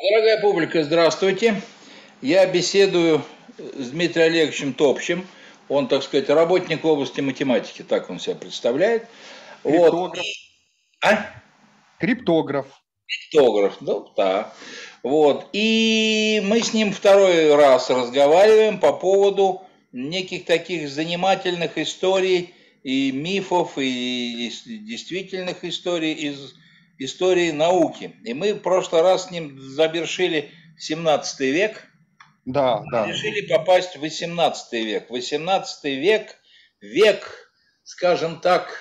Дорогая публика, здравствуйте. Я беседую с Дмитрием Олеговичем Топчем. Он, так сказать, работник области математики, так он себя представляет. Криптограф. Вот. А? Криптограф, ну да. Вот. И мы с ним второй раз разговариваем по поводу неких таких занимательных историй и мифов, и действительных историй из истории науки. И мы в прошлый раз с ним завершили 17 век. Да, да. Решили попасть в 18 век. 18 век, век, скажем так,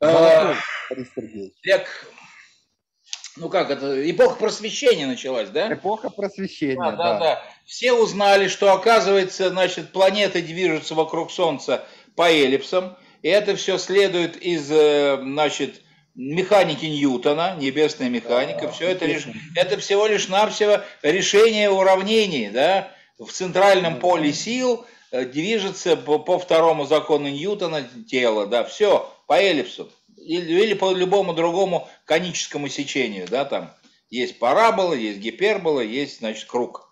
век, ну как это, эпоха просвещения началась, да? Эпоха просвещения, да. Все узнали, что, оказывается, значит, планеты движутся вокруг Солнца по эллипсам, и это все следует из, значит, механики Ньютона, небесная механика, да, все это всего лишь навсего решение уравнений, да, в центральном поле сил движется по второму закону Ньютона тело, да, все по эллипсу или по любому другому коническому сечению, да, там есть парабола, есть гипербола, есть, значит, круг,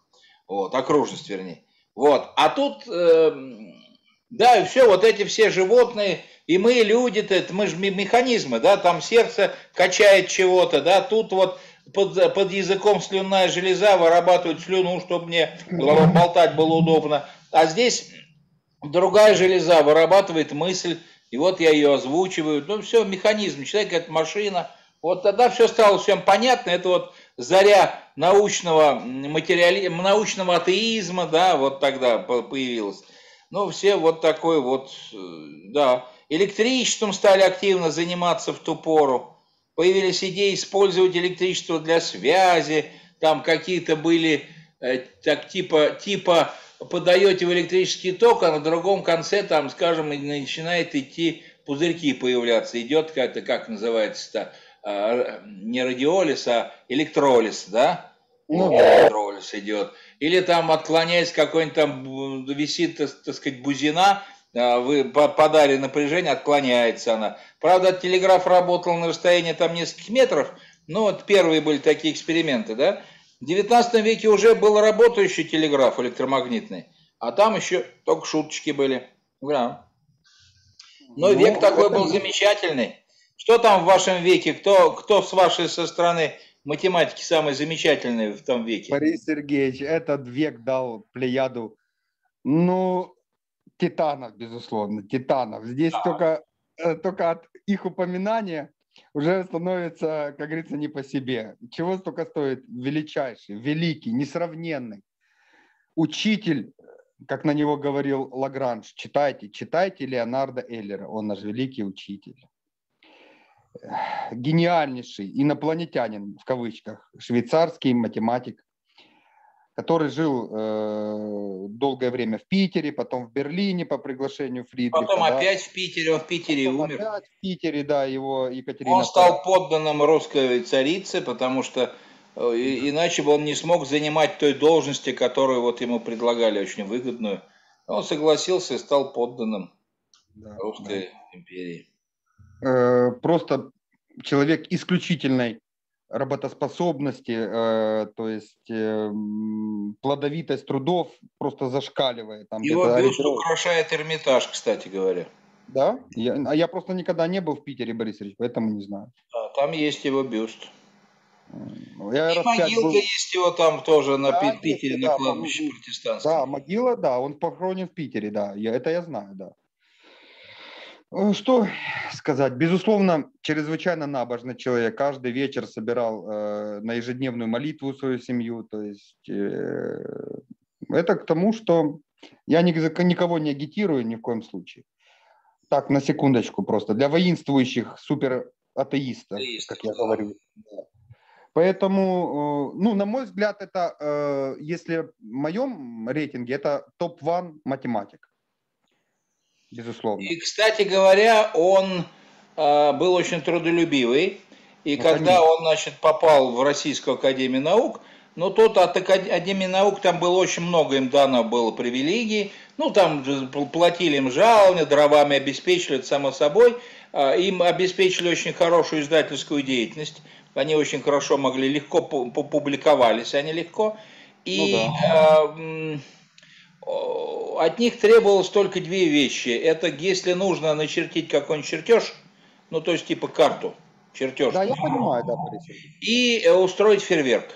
вот, окружность, вернее, вот, а тут, да, и все, вот эти все животные. И мы, люди-то, это мы же механизмы, да, там сердце качает чего-то, да, тут вот под языком слюнная железа вырабатывает слюну, чтобы мне болтать было удобно, а здесь другая железа вырабатывает мысль, и вот я ее озвучиваю, ну все, механизм, человек это машина, вот тогда все стало всем понятно, это вот заря научного материализма, научного атеизма, да, вот тогда появилась, ну все вот такой вот, да. Электричеством стали активно заниматься в ту пору. Появились идеи использовать электричество для связи. Там какие-то были, так типа подаете в электрический ток, а на другом конце, там, скажем, начинает идти пузырьки появляться. Идет как-то, как называется-то, не радиолиз, а электролиз, да? Электролиз идет. Или там, отклоняясь, какой-нибудь там висит, так сказать, бузина, подарили напряжение, отклоняется она. Правда, телеграф работал на расстоянии там нескольких метров, но вот первые были такие эксперименты, да. В 19 веке уже был работающий телеграф электромагнитный, а там еще только шуточки были. Да. Но век такой был замечательный. Что там в вашем веке? Кто с вашей со стороны математики самый замечательный в том веке? Борис Сергеевич, этот век дал плеяду, ну... Титанов, безусловно, титанов. Здесь только от их упоминания уже становится, как говорится, не по себе. Чего столько стоит величайший, великий, несравненный учитель, как на него говорил Лагранж, читайте Леонардо Эйлера, он наш великий учитель. Гениальнейший инопланетянин, в кавычках, швейцарский математик, который жил долгое время в Питере, потом в Берлине по приглашению Фридриха. Потом опять в Питере, он в Питере умер. Опять в Питере, да, его Екатерина. Он стал подданным русской царицы, потому что иначе бы он не смог занимать той должности, которую вот ему предлагали, очень выгодную. Он согласился и стал подданным русской империи. Просто человек исключительной работоспособности, то есть плодовитость трудов просто зашкаливает. Там его бюст украшает Эрмитаж, кстати говоря. Да? Я просто никогда не был в Питере, Борис Ильич, поэтому не знаю. Да, там есть его бюст. И могилка есть его там тоже на Питере, на кладбище протестантском. Да, могила, да, он похоронен в Питере, да, это я знаю, да. Что сказать? Безусловно, чрезвычайно набожный человек. Каждый вечер собирал на ежедневную молитву свою семью. То есть это к тому, что я никого не агитирую ни в коем случае. Так, на секундочку просто. Для воинствующих супер-атеистов, как я говорю. Поэтому, ну, на мой взгляд, это, если в моем рейтинге, это топ-1 математик. Безусловно. И, кстати говоря, он был очень трудолюбивый. И когда он, значит, попал в Российскую академию наук, но тут от Академии наук там было очень много, им дано было привилегий. Ну, там платили им жалования, дровами обеспечили, это само собой. Им обеспечили очень хорошую издательскую деятельность. они очень хорошо могли, легко публиковались, они легко. И от них требовалось только две вещи. Это если нужно начертить какой-нибудь чертеж, ну то есть типа карту, чертеж. Да, я понимаю, да, и устроить фейерверк.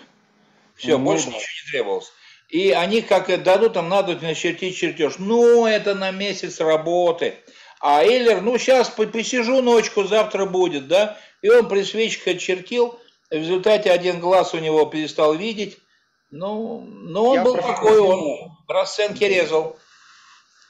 Все, ну, больше ничего не требовалось. И они как дадут, там надо начертить чертеж. Ну, это на месяц работы. А Эйлер, ну, сейчас посижу ночку, завтра будет, да? И он при свечках отчертил. В результате один глаз у него перестал видеть. Ну, но он был такой, он расценки резал.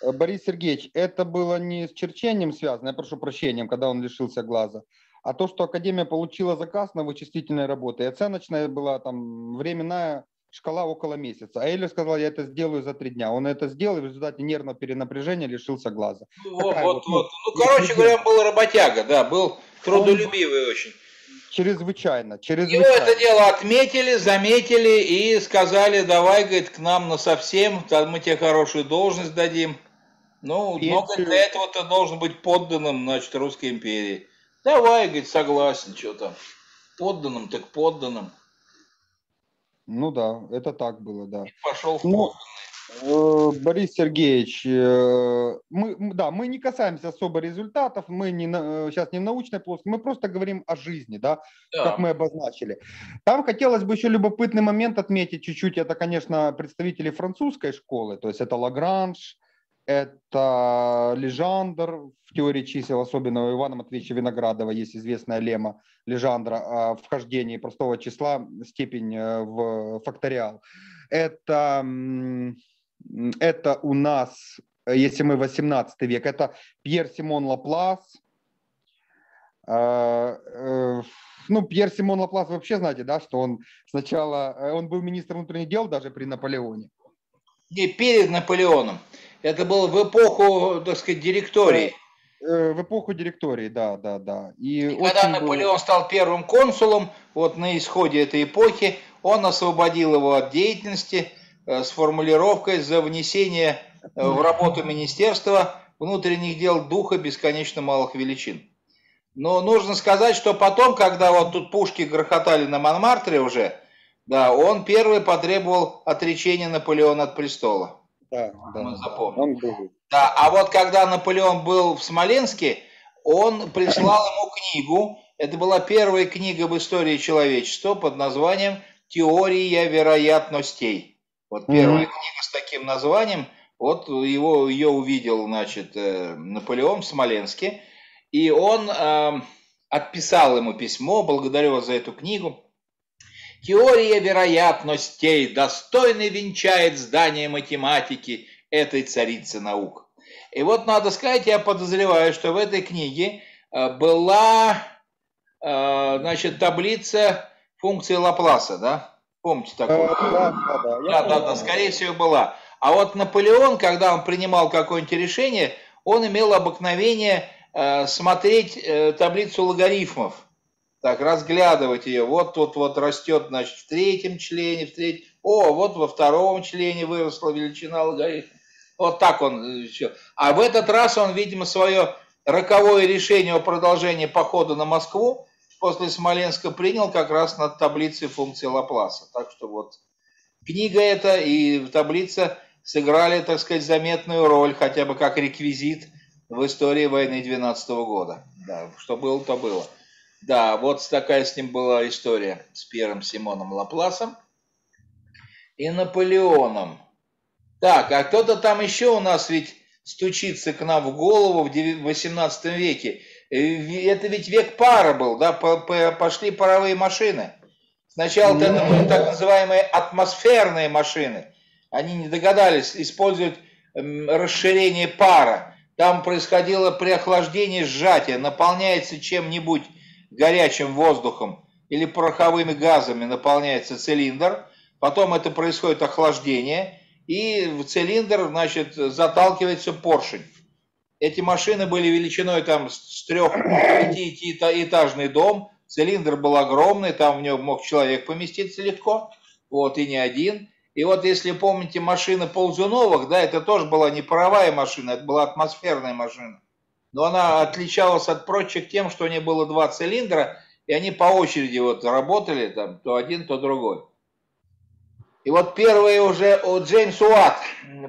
Борис Сергеевич, это было не с черчением связано, я прошу прощения, когда он лишился глаза, а то, что Академия получила заказ на вычислительные работы. И оценочная была там временная шкала около месяца. А Эйлер сказал, я это сделаю за 3 дня. Он это сделал, и в результате нервного перенапряжения лишился глаза. Ну, короче говоря, он был работяга, да, был трудолюбивый очень. Чрезвычайно. Его это дело отметили, заметили и сказали, давай, говорит, к нам насовсем, там мы тебе хорошую должность дадим. Ну, но для этого ты должен быть подданным, значит, Русской империи. Давай, говорит, согласен, что там. Подданным, так подданным. Ну да, это так было, да. И пошел в подданный. Борис Сергеевич, мы не касаемся особо результатов, мы сейчас не в научной плоскости, мы просто говорим о жизни, да, как мы обозначили. Там хотелось бы еще любопытный момент отметить чуть-чуть, это, конечно, представители французской школы, то есть это Лагранж, это Лежандр, в теории чисел, особенно у Ивана Матвеевича Виноградова есть известная лемма Лежандра о вхождении простого числа, степень в факториал. Это у нас, если мы 18 век, это Пьер-Симон Лаплас. Ну, Пьер-Симон Лаплас вообще, знаете, да, что он сначала, он был министром внутренних дел даже при Наполеоне. И перед Наполеоном. Это было в эпоху, так сказать, директории. В эпоху директории, да. И когда Наполеон стал первым консулом, вот на исходе этой эпохи, он освободил его от деятельности с формулировкой за внесение в работу Министерства внутренних дел духа бесконечно малых величин. Но нужно сказать, что потом, когда вот тут пушки грохотали на Монмартре уже, да, он первый потребовал отречения Наполеона от престола. Да, а вот когда Наполеон был в Смоленске, он прислал ему книгу. Это была первая книга в истории человечества под названием «Теория вероятностей». Вот первая книга с таким названием. Вот ее увидел, значит, Наполеон в Смоленске. И он отписал ему письмо, благодарю вас за эту книгу. Теория вероятностей достойно венчает здание математики этой царицы наук. И вот надо сказать, я подозреваю, что в этой книге была, значит, таблица функции Лапласа, да? Помните такую? Да, скорее всего была. А вот Наполеон, когда он принимал какое-нибудь решение, он имел обыкновение смотреть таблицу логарифмов. Так, разглядывать ее. Вот тут вот растет, значит, в 3-м члене, в 3-м... О, вот во 2-м члене выросла величина логарифма. Вот так он... А в этот раз он, видимо, свое роковое решение о продолжении похода на Москву после Смоленска принял как раз над таблицей функции Лапласа. Так что вот книга эта и таблица сыграли, так сказать, заметную роль, хотя бы как реквизит в истории войны 12-го года. Да, что было, то было. Да, вот такая с ним была история с Пьером Симоном Лапласом и Наполеоном. Так, а кто-то там еще у нас ведь стучится к нам в голову в 18 веке. Это ведь век пара был, да, пошли паровые машины. Сначала это были так называемые атмосферные машины. Они не догадались использовать расширение пара. Там происходило при охлаждении сжатие, наполняется чем-нибудь горячим воздухом или пороховыми газами наполняется цилиндр, потом это происходит охлаждение, и в цилиндр, значит, заталкивается поршень. Эти машины были величиной там с 3-5-этажный дом, цилиндр был огромный, там в него мог человек поместиться легко, вот и не один. И вот если помните машина Ползуновых, да, это тоже была не паровая машина, это была атмосферная машина. Но она отличалась от прочих тем, что у нее было 2 цилиндра, И они по очереди вот работали там, то один, то другой. И вот первый уже, Джеймс Уатт,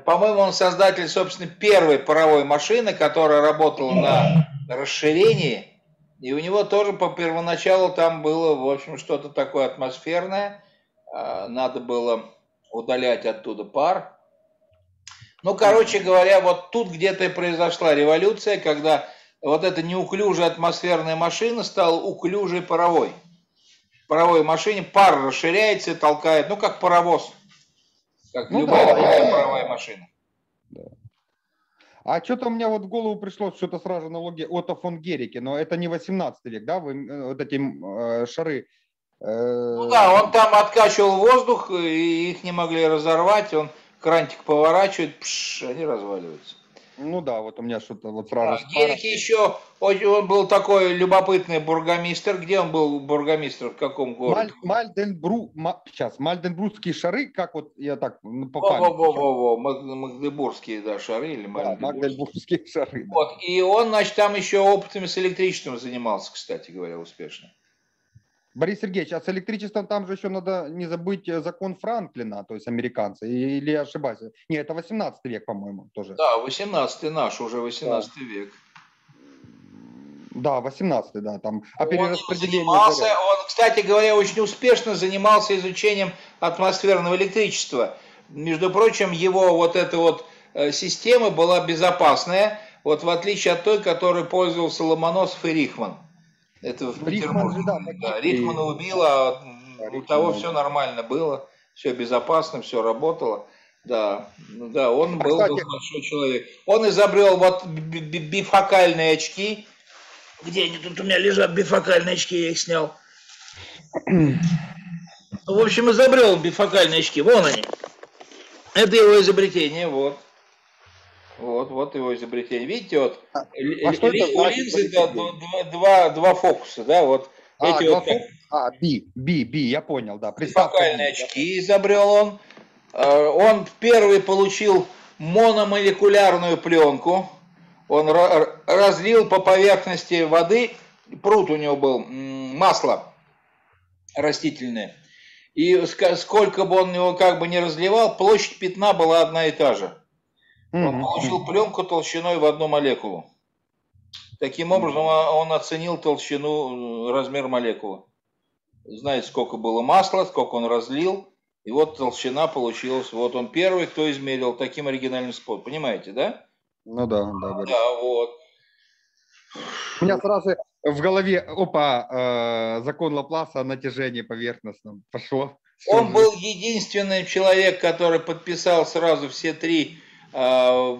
по-моему, он создатель, собственно, первой паровой машины, которая работала на расширении. И у него тоже по первоначалу там было, в общем, что-то такое атмосферное. Надо было удалять оттуда пар. Ну, короче говоря, вот тут где-то и произошла революция, когда вот эта неуклюжая атмосферная машина стала уклюжей паровой. В паровой машине пар расширяется и толкает, ну, как паровоз. Как любая паровая машина. Да. А что-то у меня вот в голову пришло, что-то сразу на логе Отто фон Герике, но это не 18 век, да, вы, вот эти шары. Ну да, он там откачивал воздух, и их не могли разорвать, он крантик поворачивает, пш, они разваливаются. Ну да, вот у меня что-то вот сразу... Да, Герике еще, он был такой любопытный бургомистр, где он был бургомистр, в каком городе? Мальденбургские шары, как вот я так по памяти... Магдебургские, да, шары или Магдебургские шары. Да. Вот, и он, значит, там еще опытами с электричеством занимался, кстати говоря, успешно. Борис Сергеевич, а с электричеством там же еще надо не забыть закон Франклина, то есть американцы, или я ошибаюсь? Нет, это 18 век, по-моему, тоже. Да, 18-й наш, уже 18 да. век. Да, 18-й, да, там. А перераспределение... Он, кстати говоря, очень успешно занимался изучением атмосферного электричества. Между прочим, его вот эта вот система была безопасная, вот в отличие от той, которой пользовался Ломоносов и Рихман. Это в Петербурге. Да, Рихмана убило, а у того все нормально было, все безопасно, все работало. Да, да, он был большой человек. Он изобрел вот бифокальные очки. Где они тут у меня лежат, бифокальные очки, я их снял. В общем, изобрел бифокальные очки, вон они. Это его изобретение, вот. Вот его изобретение. Видите, вот у линзы два фокуса, да, вот эти вот. Я понял, да. Бифокальные очки изобрел он. Он первый получил мономолекулярную пленку. Он разлил по поверхности воды, пруд у него был, масло растительное. И сколько бы он его как бы не разливал, площадь пятна была одна и та же. Он получил пленку толщиной в одну молекулу. Таким образом, он оценил толщину, размер молекулы. Знает, сколько было масла, сколько он разлил. И вот толщина получилась. Вот он первый, кто измерил таким оригинальным способом. Понимаете, да? Ну да. Да, вот. У меня сразу в голове, закон Лапласа о натяжении поверхностном пошло. Он был единственный человек, который подписал сразу все три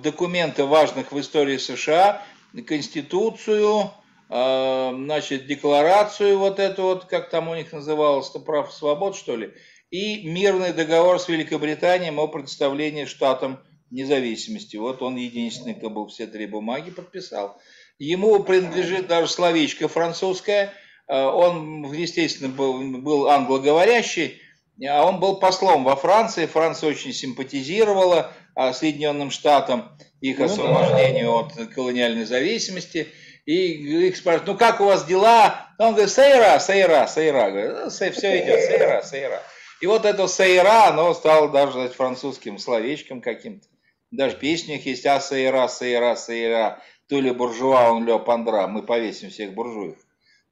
документы, важных в истории США, Конституцию, значит, декларацию вот эту вот, как там у них называлось-то, прав и свобод, что ли, и мирный договор с Великобританией о предоставлении штатам независимости. Вот он единственный, кто был, все три бумаги подписал. Ему принадлежит даже словечко французское, он, естественно, был англоговорящий, а он был послом во Франции, Франция очень симпатизировала Соединенным Штатам, их освобождению от колониальной зависимости. И их спрашивают, ну как у вас дела? Он говорит, сейра, все идет, сейра. И вот это сейра, оно стало даже, значит, французским словечком каким-то. Даже песня есть, а сейра, то ли буржуа, он ле пандра, мы повесим всех буржуев.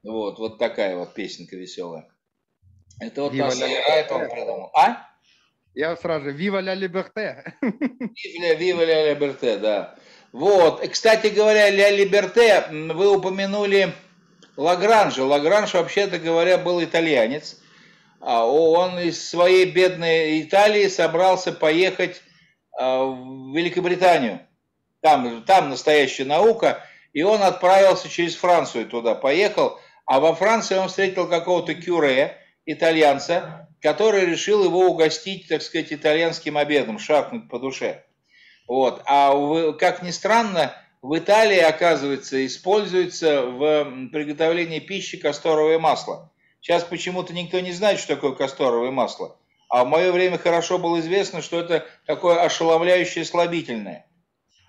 Вот такая вот песенка веселая. Это вот та сейра, это он придумал. А? Я сразу же, вива ля либерте. Вива ля либерте, да. Вот, кстати говоря, ля либерте, вы упомянули Лагранжа. Лагранж, вообще-то говоря, был итальянец. Он из своей бедной Италии собрался поехать в Великобританию. Там настоящая наука. И он отправился через Францию туда, поехал. А во Франции он встретил какого-то кюре, итальянца, который решил его угостить, так сказать, итальянским обедом, шахнуть по душе. Вот. А как ни странно, в Италии, оказывается, используется в приготовлении пищи касторовое масло. Сейчас почему-то никто не знает, что такое касторовое масло. А в мое время хорошо было известно, что это такое ошеломляющее слабительное.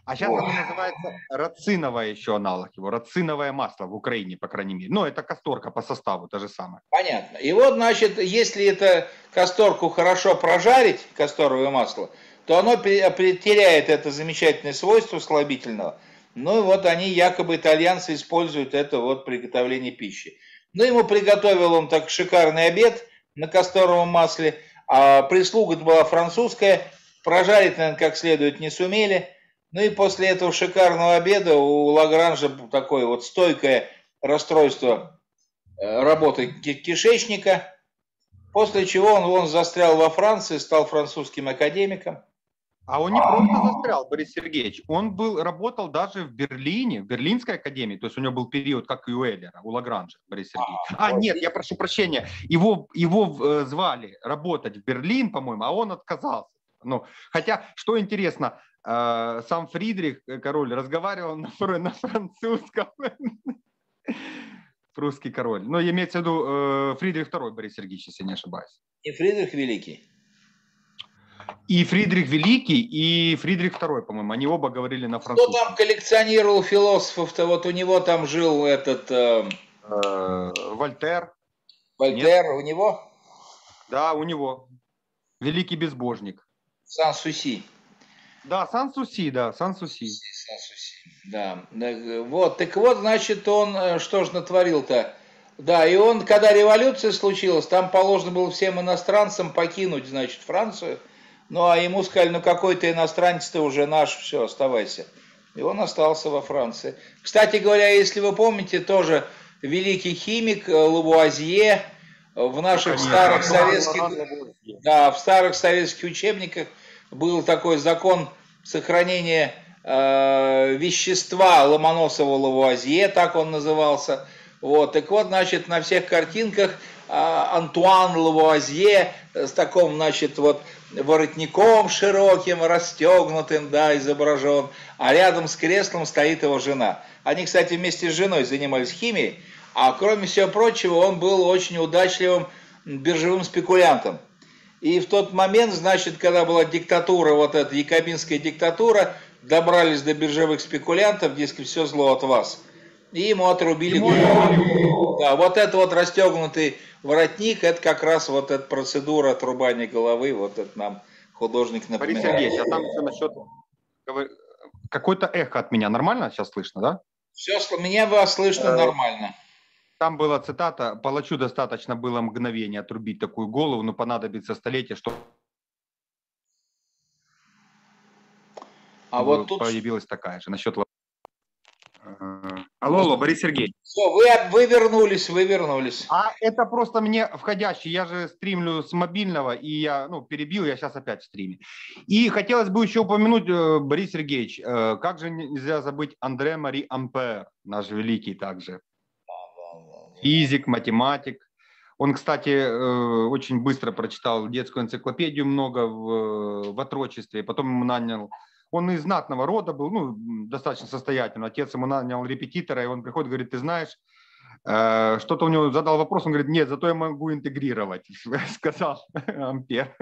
А сейчас оно называется рациновое еще аналог его, рациновое масло в Украине, по крайней мере. Но это касторка по составу, то же самое. Понятно. И вот, значит, если это касторку хорошо прожарить, касторовое масло, то оно теряет это замечательное свойство слабительного. Ну и вот они, якобы итальянцы, используют это вот приготовление пищи. Ну, ему приготовил он так шикарный обед на касторовом масле, а прислуга была французская, прожарить, наверное, как следует не сумели. Ну и после этого шикарного обеда у Лагранжа такое вот стойкое расстройство работы кишечника, после чего он застрял во Франции, стал французским академиком. А он не просто застрял, Борис Сергеевич, он работал даже в Берлине, в Берлинской академии, то есть у него был период, как и у Эйлера, у Лагранжа, Борис Сергеевич. Нет, я прошу прощения, его звали работать в Берлин, по-моему, а он отказался. Ну, хотя, что интересно, сам Фридрих, король, разговаривал на французском. Прусский король. Но имеется в виду Фридрих II, Борис Сергеевич, если не ошибаюсь. И Фридрих Великий. И Фридрих Великий, и Фридрих II, по-моему, они оба говорили на французском. Кто там коллекционировал философов-то? Вот у него там жил этот... Вольтер. Вольтер у него? Да, у него. Великий безбожник. Сан-Суси. Да, Сан-Суси, да, Сан-Суси. Да. Вот, так вот, значит, он что же натворил-то? Да, и он, когда революция случилась, там положено было всем иностранцам покинуть, значит, Францию. Ну, а ему сказали, ну, какой ты иностранец, ты уже наш, все, оставайся. И он остался во Франции. Кстати говоря, если вы помните, тоже великий химик Лавуазье в наших старых советских... Да, в старых советских учебниках был такой закон сохранения вещества Ломоносова-Лавуазье, так он назывался. Вот, так вот, значит, на всех картинках Антуан Лавуазье с таком, значит, вот воротником широким, расстегнутым, да, изображен, а рядом с креслом стоит его жена. Они, кстати, вместе с женой занимались химией, а кроме всего прочего, он был очень удачливым биржевым спекулянтом. И в тот момент, значит, когда была диктатура, вот эта якобинская диктатура, добрались до биржевых спекулянтов, дескать, все зло от вас. И ему отрубили голову. Да, вот это вот расстегнутый воротник, это как раз вот эта процедура отрубания головы, вот это нам художник напоминает. Борис Сергеевич, а там еще насчет... Какое-то эхо от меня нормально сейчас слышно, да? Все, меня вас слышно нормально. Там была цитата: «Палачу достаточно было мгновение отрубить такую голову, но понадобится столетие, чтобы...» А вот тут появилась такая же насчет... Алло, Борис Сергеевич. Все, вы вернулись, вы вернулись. А это просто мне входящий, я же стримлю с мобильного, и я перебил, я сейчас опять в стриме. И хотелось бы еще упомянуть, Борис Сергеевич, как же нельзя забыть Андре Мари Ампер, наш великий также. Физик, математик. Он, кстати, очень быстро прочитал детскую энциклопедию много в отрочестве. Потом ему нанял... Он из знатного рода был, достаточно состоятельный. Отец ему нанял репетитора, и он приходит, говорит, ты знаешь, что-то у него задал вопрос, он говорит, нет, зато я могу интегрировать, сказал Ампер.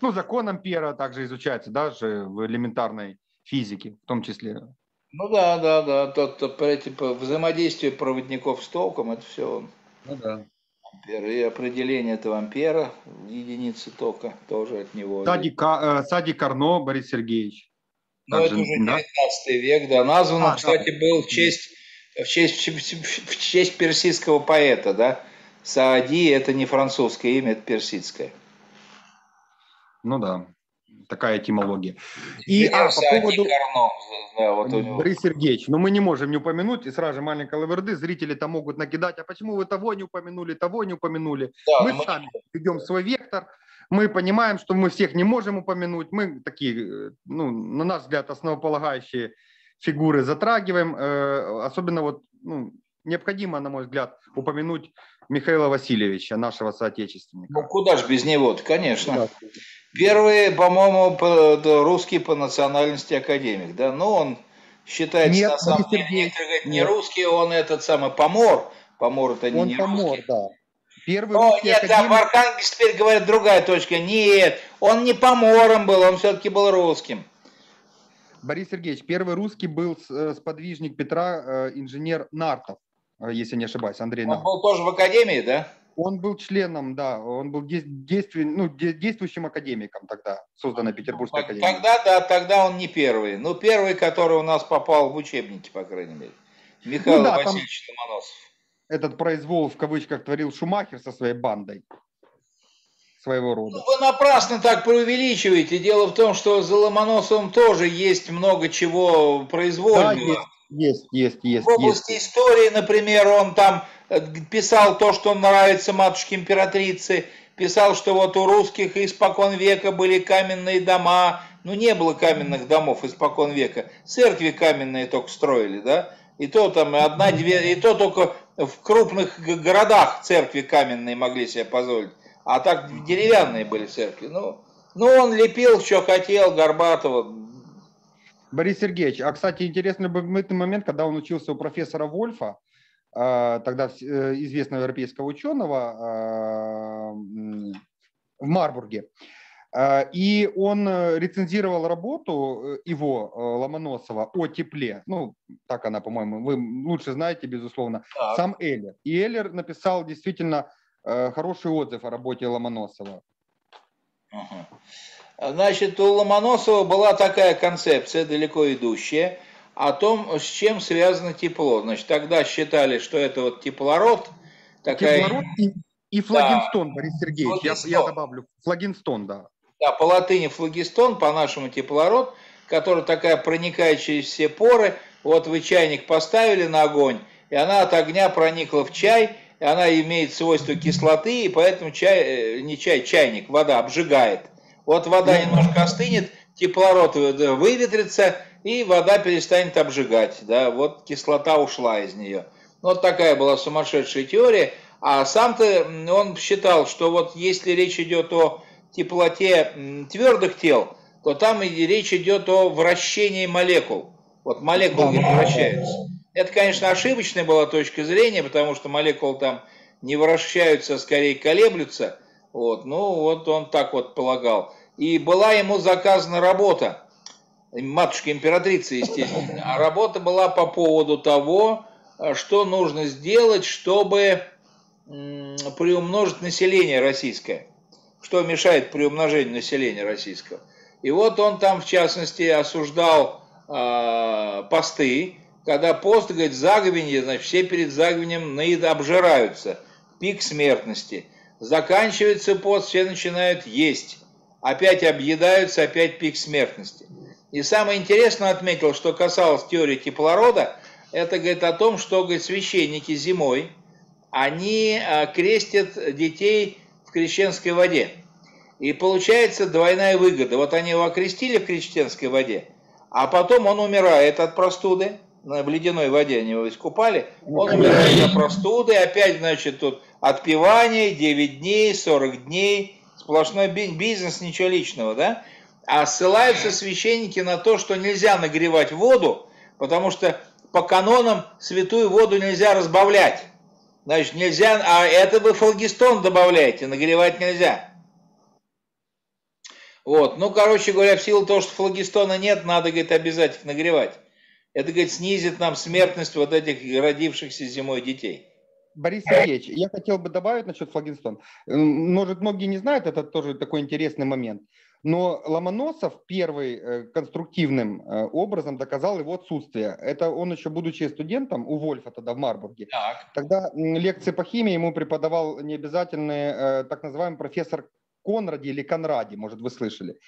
Ну, закон Ампера также изучается даже в элементарной физике, в том числе. Ну да, типа, взаимодействие проводников с толком, это все он. Ну да. И определение этого ампера, единицы тока, тоже от него. Сади Карно, Борис Сергеевич. Ну, это же, уже 19 век, да, назван, кстати, был в честь персидского поэта, да. Саади – это не французское имя, это персидское. Ну да. Такая этимология. И по поводу... Карно, да, вот у него. Борис Сергеевич, но мы не можем не упомянуть, и сразу же маленькой лаверды, зрители-то могут накидать, а почему вы того не упомянули? Да, мы сами ведем свой вектор, мы понимаем, что мы всех не можем упомянуть, мы такие, на наш взгляд, основополагающие фигуры затрагиваем, особенно вот, необходимо, на мой взгляд, упомянуть Михаила Васильевича, нашего соотечественника. Ну, куда же без него-то, конечно. Да. Первый, по-моему, русский по национальности академик, да, но он считается, нет, на самом деле, некоторые говорят, не русский, он этот самый помор, это не русский. Да. Первый русский академик... в Архангельске теперь говорят другая точка, нет, Он не помором был, он все-таки был русским. Борис Сергеевич, первый русский был сподвижник Петра, инженер Нартов, если не ошибаюсь, Андрей Нартов. Он был тоже в академии, да? Он был членом, да, он был действующим академиком тогда, созданной Петербургской академией. Тогда, да, тогда он не первый. Ну, первый, который у нас попал в учебники, по крайней мере. Михаил Васильевич Ломоносов. Этот произвол, в кавычках, творил Шумахер со своей бандой. Своего рода. Ну, вы напрасно так преувеличиваете. Дело в том, что за Ломоносовым тоже есть много чего произвольного. Да, есть. В области истории, например, он там писал то, что нравится матушке императрице, писал, что вот у русских испокон века были каменные дома. Ну, не было каменных домов испокон века. Церкви каменные только строили, да? И то там одна-две, и то только в крупных городах церкви каменные могли себе позволить. А так деревянные были церкви. Ну, он лепил, что хотел, Горбатова. Борис Сергеевич, а, кстати, интересный момент, когда он учился у профессора Вольфа, тогда известного европейского ученого, в Марбурге, и он рецензировал работу его, Ломоносова, о тепле. Ну, так она, по-моему, вы лучше знаете, безусловно, так. Сам Эйлер. И Эйлер написал действительно... хороший отзыв о работе Ломоносова. Значит, у Ломоносова была такая концепция, далеко идущая, о том, с чем связано тепло. Значит, тогда считали, что это вот теплород. Такая... Теплород и флогистон, да. Борис Сергеевич, флогистон. Я добавлю. Флогистон, да. Да, по латыни флогистон, по-нашему теплород, который такая проникает через все поры. Вот вы чайник поставили на огонь, и она от огня проникла в чай, она имеет свойство кислоты, и поэтому чайник, вода обжигает. Вот вода немножко остынет, теплород выветрится, и вода перестанет обжигать. Да? Вот кислота ушла из нее. Вот такая была сумасшедшая теория. А сам-то он считал, что вот если речь идет о теплоте твердых тел, то там и речь идет о вращении молекул. Вот молекулы не вращаются. Это, конечно, ошибочная была точка зрения, потому что молекулы там не вращаются, а скорее колеблются. Вот. Ну, вот он так вот полагал. И была ему заказана работа, матушка императрицы, естественно. А работа была по поводу того, что нужно сделать, чтобы приумножить население российское. Что мешает приумножению населения российского. И вот он там, в частности, осуждал посты. Когда пост, говорит, заговенье, значит, все перед заговеньем обжираются. Пик смертности. Заканчивается пост, все начинают есть. Опять объедаются, опять пик смертности. И самое интересное отметил, что касалось теории теплорода, это, говорит, о том, что, говорит, священники зимой, они крестят детей в крещенской воде. И получается двойная выгода. Вот они его окрестили в крещенской воде, а потом он умирает от простуды. В ледяной воде они его искупали, он умирает от простуды, опять, значит, тут отпевание, 9 дней, 40 дней, сплошной бизнес, ничего личного, да? А ссылаются священники на то, что нельзя нагревать воду, потому что по канонам святую воду нельзя разбавлять. Значит, нельзя, а это вы флогистон добавляете, нагревать нельзя. Вот, ну, короче говоря, в силу того, что флогистона нет, надо, говорит, обязательно нагревать. Это, говорит, снизит нам смертность вот этих родившихся зимой детей. Борис Сергеевич, я хотел бы добавить насчет флогистон. Может, многие не знают, это тоже такой интересный момент. Но Ломоносов первый конструктивным образом доказал его отсутствие. Это он еще, будучи студентом у Вольфа тогда в Марбурге. Так. Тогда лекции по химии ему преподавал необязательный так называемый профессор Конради или Конради, может, вы слышали.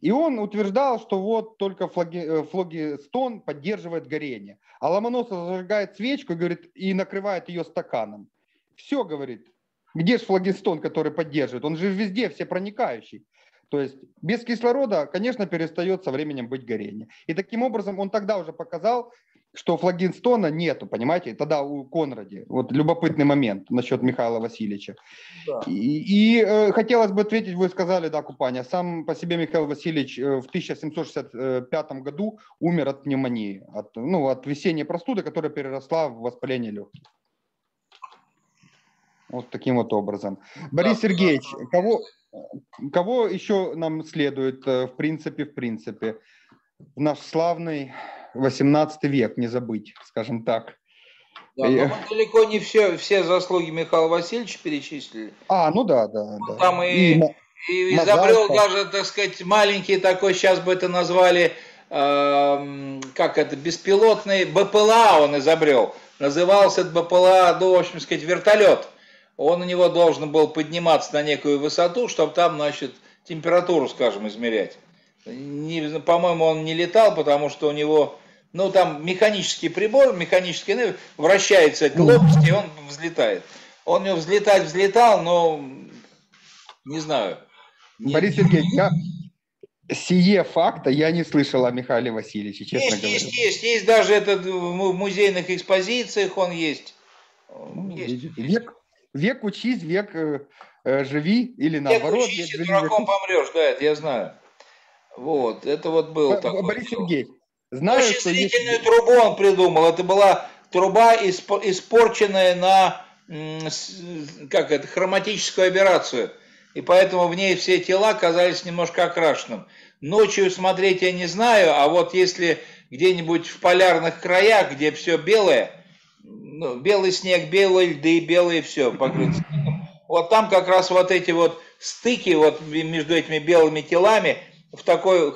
И он утверждал, что вот только флогистон поддерживает горение. А Ломоносов зажигает свечку, говорит, и накрывает ее стаканом. Все, говорит, где же флогистон, который поддерживает? Он же везде всепроникающий. То есть без кислорода, конечно, перестает со временем быть горение. И таким образом он тогда уже показал, что флогистона нету, понимаете, тогда у Конради. Вот любопытный момент насчет Михаила Васильевича. Да. И хотелось бы ответить, вы сказали, да, купание. Сам по себе Михаил Васильевич в 1765 году умер от пневмонии, от весенней простуды, которая переросла в воспаление легких. Вот таким вот образом. Борис Сергеевич, кого... Кого еще нам следует, в принципе, в наш славный 18 век не забыть, скажем так? Да, но мы далеко не все заслуги Михаила Васильевича перечислили. Ну да. Там и изобрел даже, так сказать, маленький такой, сейчас бы это назвали, беспилотный БПЛА он изобрел. Назывался это БПЛА, вертолет. Он у него должен был подниматься на некую высоту, чтобы там, температуру, скажем, измерять. По-моему, он не летал, потому что у него, там механический прибор, механическая энергия, вращается к лопасти, и он взлетает. Он у него взлетал, но не знаю. Борис Сергеевич, сие факта я не слышал о Михаиле Васильевиче, честно говоря. Есть даже это в музейных экспозициях он есть. Век учись, век живи, или наоборот. Век учись, и дураком помрешь, да, это я знаю. Это был такой. Борис Сергеевич, знаешь, что осветительную трубу он придумал. Это была труба, испорченная на хроматическую аберрацию. И поэтому в ней все тела казались немножко окрашенным. Ночью смотреть я не знаю, а если где-нибудь в полярных краях, где все белое, белый снег, белые льды, белые все покрыто снегом. Там как раз эти стыки между этими белыми телами в такой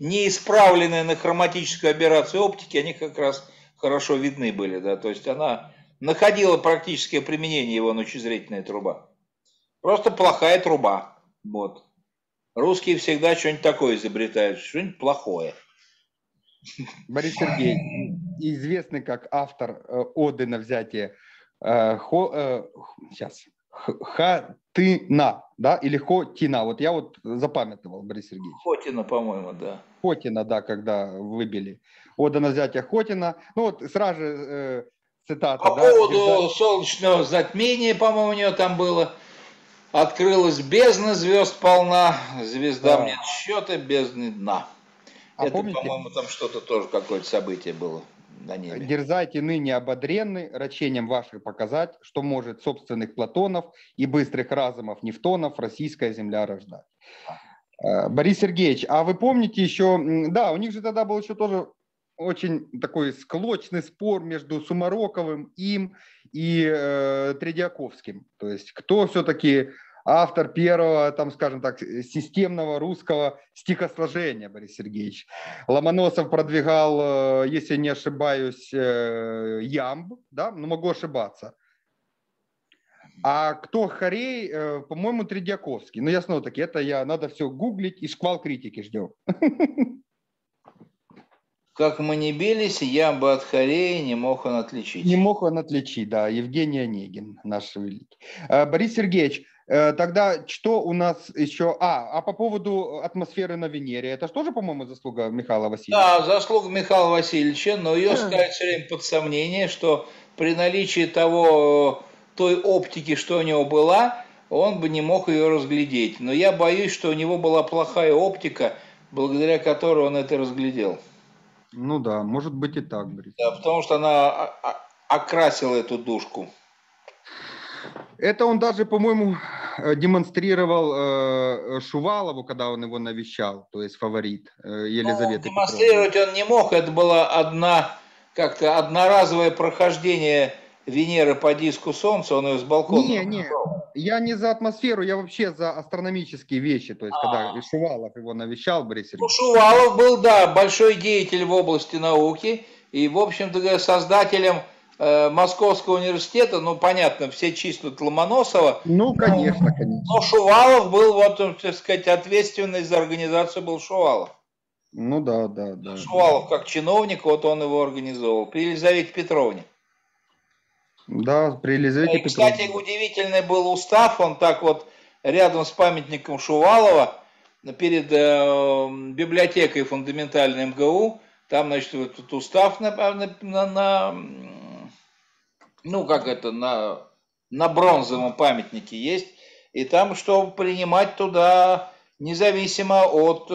неисправленной на хроматическую аберрацию оптики, они как раз хорошо видны были. Да? То есть она находила практическое применение, его ночезрительная труба. Просто плохая труба. Русские всегда что-нибудь такое изобретают, что-нибудь плохое. Борис Сергеевич, известный как автор оды на взятие Хотина, да, или Хотина. Я запамятовал, Борис Сергеевич. Хотина, по-моему, да. Хотина, да, когда выбили. Ода на взятие Хотина. Сразу же цитата. По поводу солнечного затмения, по-моему, у него там было. Открылась бездна, звезд полна, звездам нет счета, бездны дна. Помните, по-моему, там что-то тоже, какое-то событие было на небе. Дерзайте ныне ободренны, рачением ваших показать, что может собственных Платонов и быстрых разумов Нефтонов российская земля рождать. Борис Сергеевич, а вы помните еще, да, у них же тогда был еще тоже очень такой склочный спор между Сумароковым, им и Тредиаковским. То есть кто все-таки автор первого, системного русского стихосложения, Борис Сергеевич. Ломоносов продвигал, если не ошибаюсь, ямб, да, но могу ошибаться. А кто хорей, по-моему, Тредиаковский. Но я снова-таки, надо все гуглить и шквал критики ждем. Как мы не бились, ямба от хорея не мог он отличить. Не мог он отличить, да, Евгений Онегин, наш великий. Борис Сергеевич, тогда что у нас еще? По поводу атмосферы на Венере, это же тоже, по-моему, заслуга Михаила Васильевича? Да, заслуга Михаила Васильевича, но ее ставят все время под сомнение, что при наличии той оптики, что у него была, он бы не мог ее разглядеть. Но я боюсь, что у него была плохая оптика, благодаря которой он это разглядел. Ну да, может быть и так. Да, потому что она окрасила эту душку. Это он даже, по-моему, демонстрировал Шувалову, когда он его навещал, то есть фаворит Елизаветы. Демонстрировать он не мог, это было одноразовое прохождение Венеры по диску Солнца, он ее с балкона. Не, я не за атмосферу, я вообще за астрономические вещи, то есть когда Шувалов его навещал, Борис Сергеевич. Шувалов был, да, большой деятель в области науки и, в общем-то, создателем Московского университета, понятно, все числят Ломоносова. Конечно. Но Шувалов был, ответственный за организацию был Шувалов. Да. Шувалов как чиновник, он его организовал при Елизавете Петровне. Да, при Елизавете Петровне. Кстати, удивительный был устав, он рядом с памятником Шувалова, перед библиотекой фундаментальной МГУ, там, этот устав на бронзовом памятнике есть, и там, чтобы принимать туда, независимо от,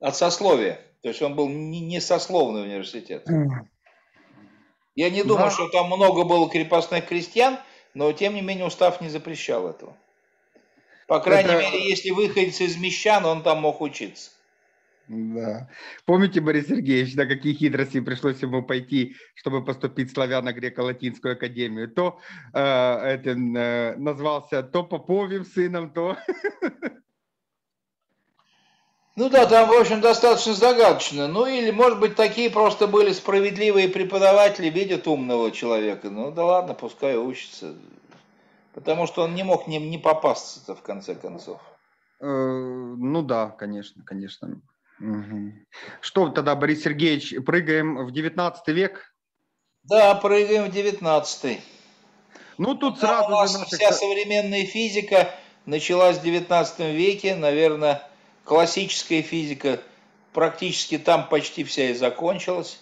от сословия, то есть он был не сословный университет. Я не думаю, что там много было крепостных крестьян, но тем не менее устав не запрещал этого. По крайней мере, если выходец из мещан, он там мог учиться. Да. Помните, Борис Сергеевич, на какие хитрости пришлось ему пойти, чтобы поступить в Славяно-Греко-Латинскую академию? То назвался то Поповым сыном, то... Ну да, там, в общем, достаточно загадочно. Ну или, может быть, такие просто были справедливые преподаватели, видят умного человека. Ну да ладно, пускай учится. Потому что он не мог не попасться-то, в конце концов. Ну да, конечно, конечно. Угу. Что тогда, Борис Сергеевич, прыгаем в 19 век? Да, прыгаем в 19. Ну тут да, сразу... У нас вся современная физика началась в 19 веке, наверное... Классическая физика практически там почти вся и закончилась.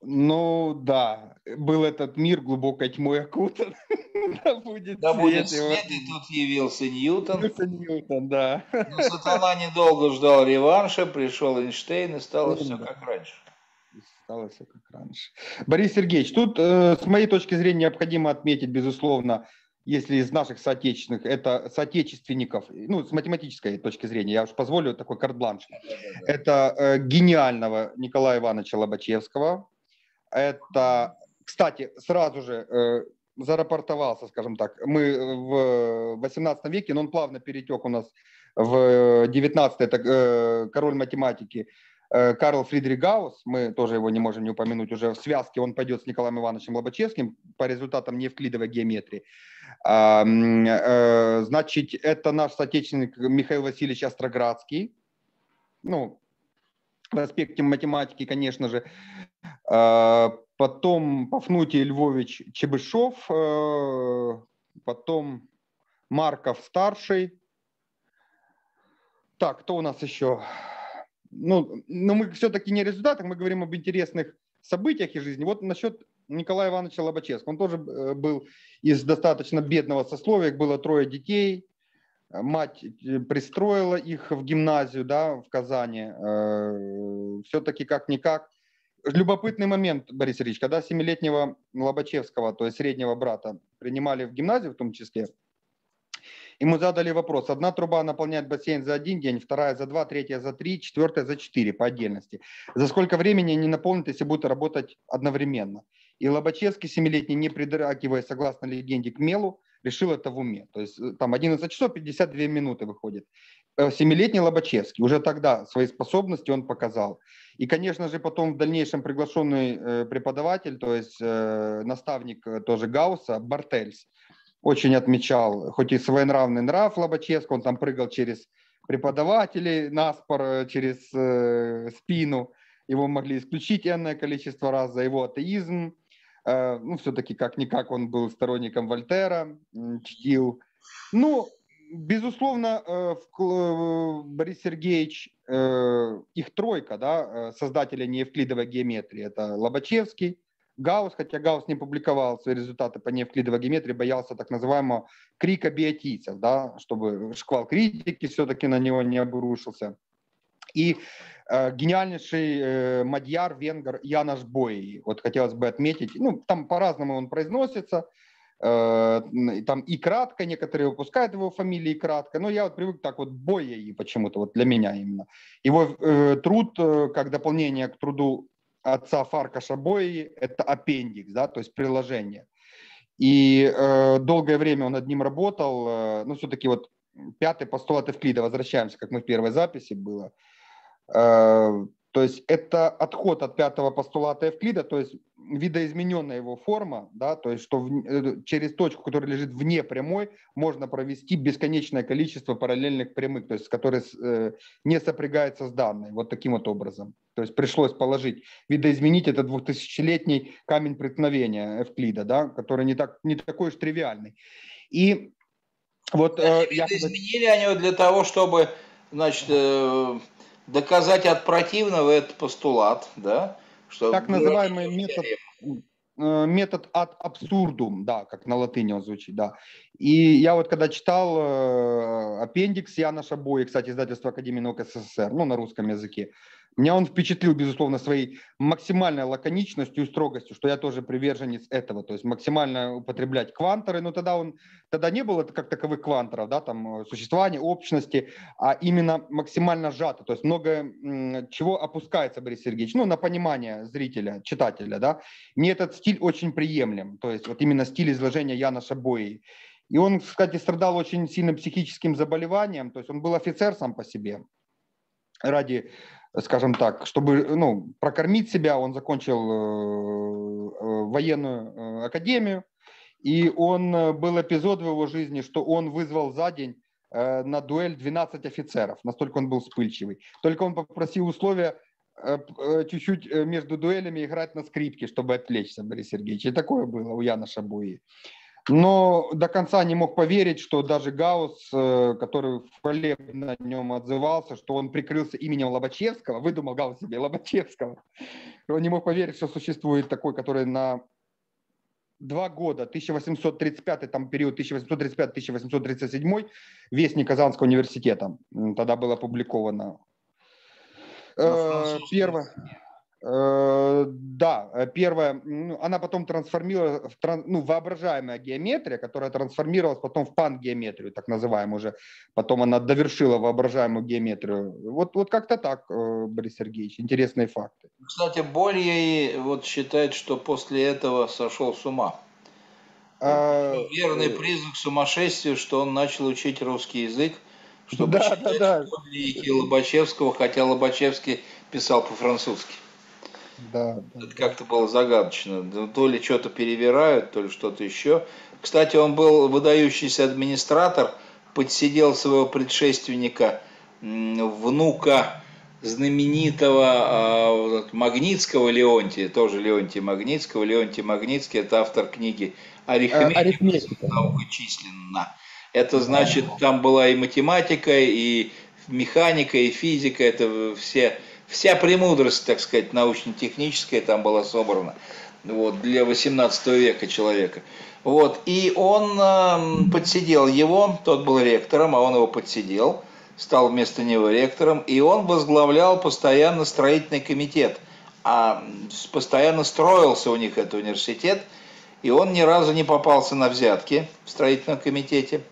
Ну да, был этот мир глубокой тьмой окутан. Да будет свет, и тут явился Ньютон. Ньютон, да. Но сатана недолго ждал реванша, пришел Эйнштейн, и стало все как раньше. Стало все как раньше. Борис Сергеевич, тут с моей точки зрения необходимо отметить, безусловно, если из наших соотечественных, это соотечественников, ну, с математической точки зрения, я уж позволю такой карт-бланш. Да. Это гениального Николая Ивановича Лобачевского. Это, кстати, сразу же зарапортовался, скажем так, мы в 18 веке, но он плавно перетек у нас в 19, это король математики Карл Фридрих Гаусс, мы тоже его не можем не упомянуть, уже в связке он пойдет с Николаем Ивановичем Лобачевским по результатам неевклидовой геометрии. Значит, это наш соотечественник Михаил Васильевич Остроградский, ну, в аспекте математики, конечно же. Потом Пафнутий Львович Чебышев, потом Марков-старший. Так, кто у нас еще? Ну, но мы все-таки не о результатах, мы говорим об интересных событиях из жизни. Вот насчет Николая Ивановича Лобачевского. Он тоже был из достаточно бедного сословия, было 3 детей. Мать пристроила их в гимназию, да, в Казани. Все-таки как-никак. Любопытный момент, Борис Ильич, когда 7-летнего Лобачевского, то есть среднего брата, принимали в гимназию в том числе, ему задали вопрос. Одна труба наполняет бассейн за 1 день, вторая за 2, 3 за 3, 4 за 4 по отдельности. За сколько времени они наполнят, если будут работать одновременно? И Лобачевский, 7-летний, не придрагивая, согласно легенде, к мелу, решил это в уме. То есть там 11 часов 52 минуты выходит. 7-летний Лобачевский уже тогда свои способности он показал. И, конечно же, потом в дальнейшем приглашенный преподаватель, то есть наставник тоже Гаусса, Бартельс, очень отмечал, хоть и своенравный нрав Лобачевского, он там прыгал через преподавателей, наспор, через спину, его могли исключить энное количество раз за его атеизм. Ну, все-таки как-никак он был сторонником Вольтера, чтил. Ну, безусловно, Борис Сергеевич, их тройка, да, создателя неевклидовой геометрии, это Лобачевский, Гаусс, хотя Гаусс не публиковал свои результаты по неевклидовой геометрии, боялся так называемого крика биотийцев, да, чтобы шквал критики все-таки на него не обрушился. И гениальнейший мадьяр, венгер Янош Бойяи, вот хотелось бы отметить, ну, там по-разному он произносится, там и кратко, некоторые выпускают его фамилии и кратко, но я вот привык так вот Бойяи почему-то, вот для меня именно. Его труд, как дополнение к труду отца Фаркаша Бойяи, это аппендикс, да, то есть приложение. И долгое время он над ним работал, но все-таки вот 5-й постулат Эвклида, возвращаемся, как мы в первой записи было. То есть это отход от 5-го постулата Эвклида, то есть видоизмененная его форма, да, то есть что через точку, которая лежит вне прямой, можно провести бесконечное количество параллельных прямых, то есть которые не сопрягаются с данной, вот таким вот образом. То есть пришлось положить, видоизменить этот 2000-летний камень преткновения Эвклида, да, который не такой уж тривиальный. И вот... Видоизменили они его для того, чтобы, значит... доказать от противного этот постулат, да? Что так называемый метод ad absurdum, да, как на латыни он звучит, да. И я вот когда читал аппендикс Яноша Бойяи, кстати, издательство Академии наук СССР, ну, на русском языке, Меня он впечатлил, безусловно, своей максимальной лаконичностью и строгостью, что я тоже приверженец этого, то есть максимально употреблять кванторы, но тогда не было как таковых кванторов, да, там существования, общности, а именно максимально сжато, то есть много чего опускается, Борис Сергеевич, ну, на понимание зрителя, читателя, да. Мне этот стиль очень приемлем, то есть вот именно стиль изложения Яноша Бойяи. И он, кстати, страдал очень сильным психическим заболеванием, то есть он был офицер сам по себе. Ради, скажем так, чтобы, ну, прокормить себя, он закончил военную академию, и был эпизод в его жизни, что он вызвал за день на дуэль 12 офицеров, настолько он был вспыльчивый. Только он попросил условия чуть-чуть между дуэлями играть на скрипке, чтобы отвлечься, Борис Сергеевич. И такое было у Яноша Бойяи. Но до конца не мог поверить, что даже Гаусс, который хвалебно о нем отзывался, что он прикрылся именем Лобачевского, выдумал Гаусс себе Лобачевского. Он не мог поверить, что существует такой, который на 2 года, 1835, там период 1835-1837, вестник Казанского университета. Тогда было опубликовано. Первое... Да, первое, она потом трансформировалась, ну, воображаемая геометрия, которая трансформировалась потом в пангеометрию, так называемую уже, потом она довершила воображаемую геометрию. Вот как-то так, Борис Сергеевич, интересные факты. Кстати, Бойяи вот считает, что после этого сошел с ума. Верный признак сумасшествия, что он начал учить русский язык, чтобы читать подлинники Лобачевского, хотя Лобачевский писал по-французски. Да. Как-то было загадочно. То ли что-то перевирают, то ли что-то еще. Кстати, он был выдающийся администратор, подсидел своего предшественника, внука знаменитого Магнитского Леонтия, тоже Леонтия Магнитского. Леонтий Магнитский – это автор книги «Арифметика. Наука численно». Это значит, там была и математика, и механика, и физика. Это вся премудрость, так сказать, научно-техническая там была собрана, вот, для 18 века человека. Вот, и он подсидел его, тот был ректором, а он его подсидел, стал вместо него ректором, и он возглавлял постоянно строительный комитет, а постоянно строился у них этот университет, и он ни разу не попался на взятки в строительном комитете.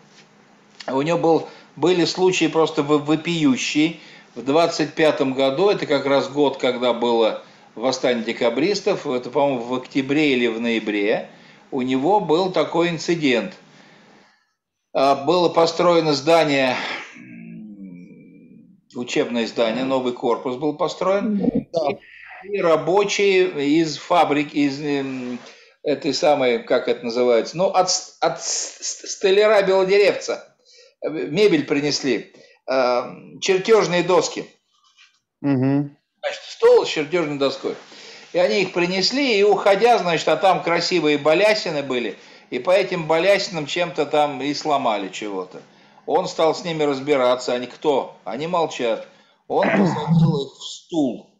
У него были случаи просто вопиющие. В 1925 году, это как раз год, когда было восстание декабристов, это, по-моему, в октябре или в ноябре, у него был такой инцидент. Было построено здание, учебное здание, новый корпус был построен, и рабочие из фабрик, из этой самой, как это называется, ну, от столяра Белодеревца мебель принесли. Чертежные доски. Значит, стол с чертежной доской. И они их принесли, и уходя, значит, а там красивые балясины были, и по этим балясинам чем-то там и сломали чего-то. Он стал с ними разбираться, они кто? Они молчат. Он посадил их в стул.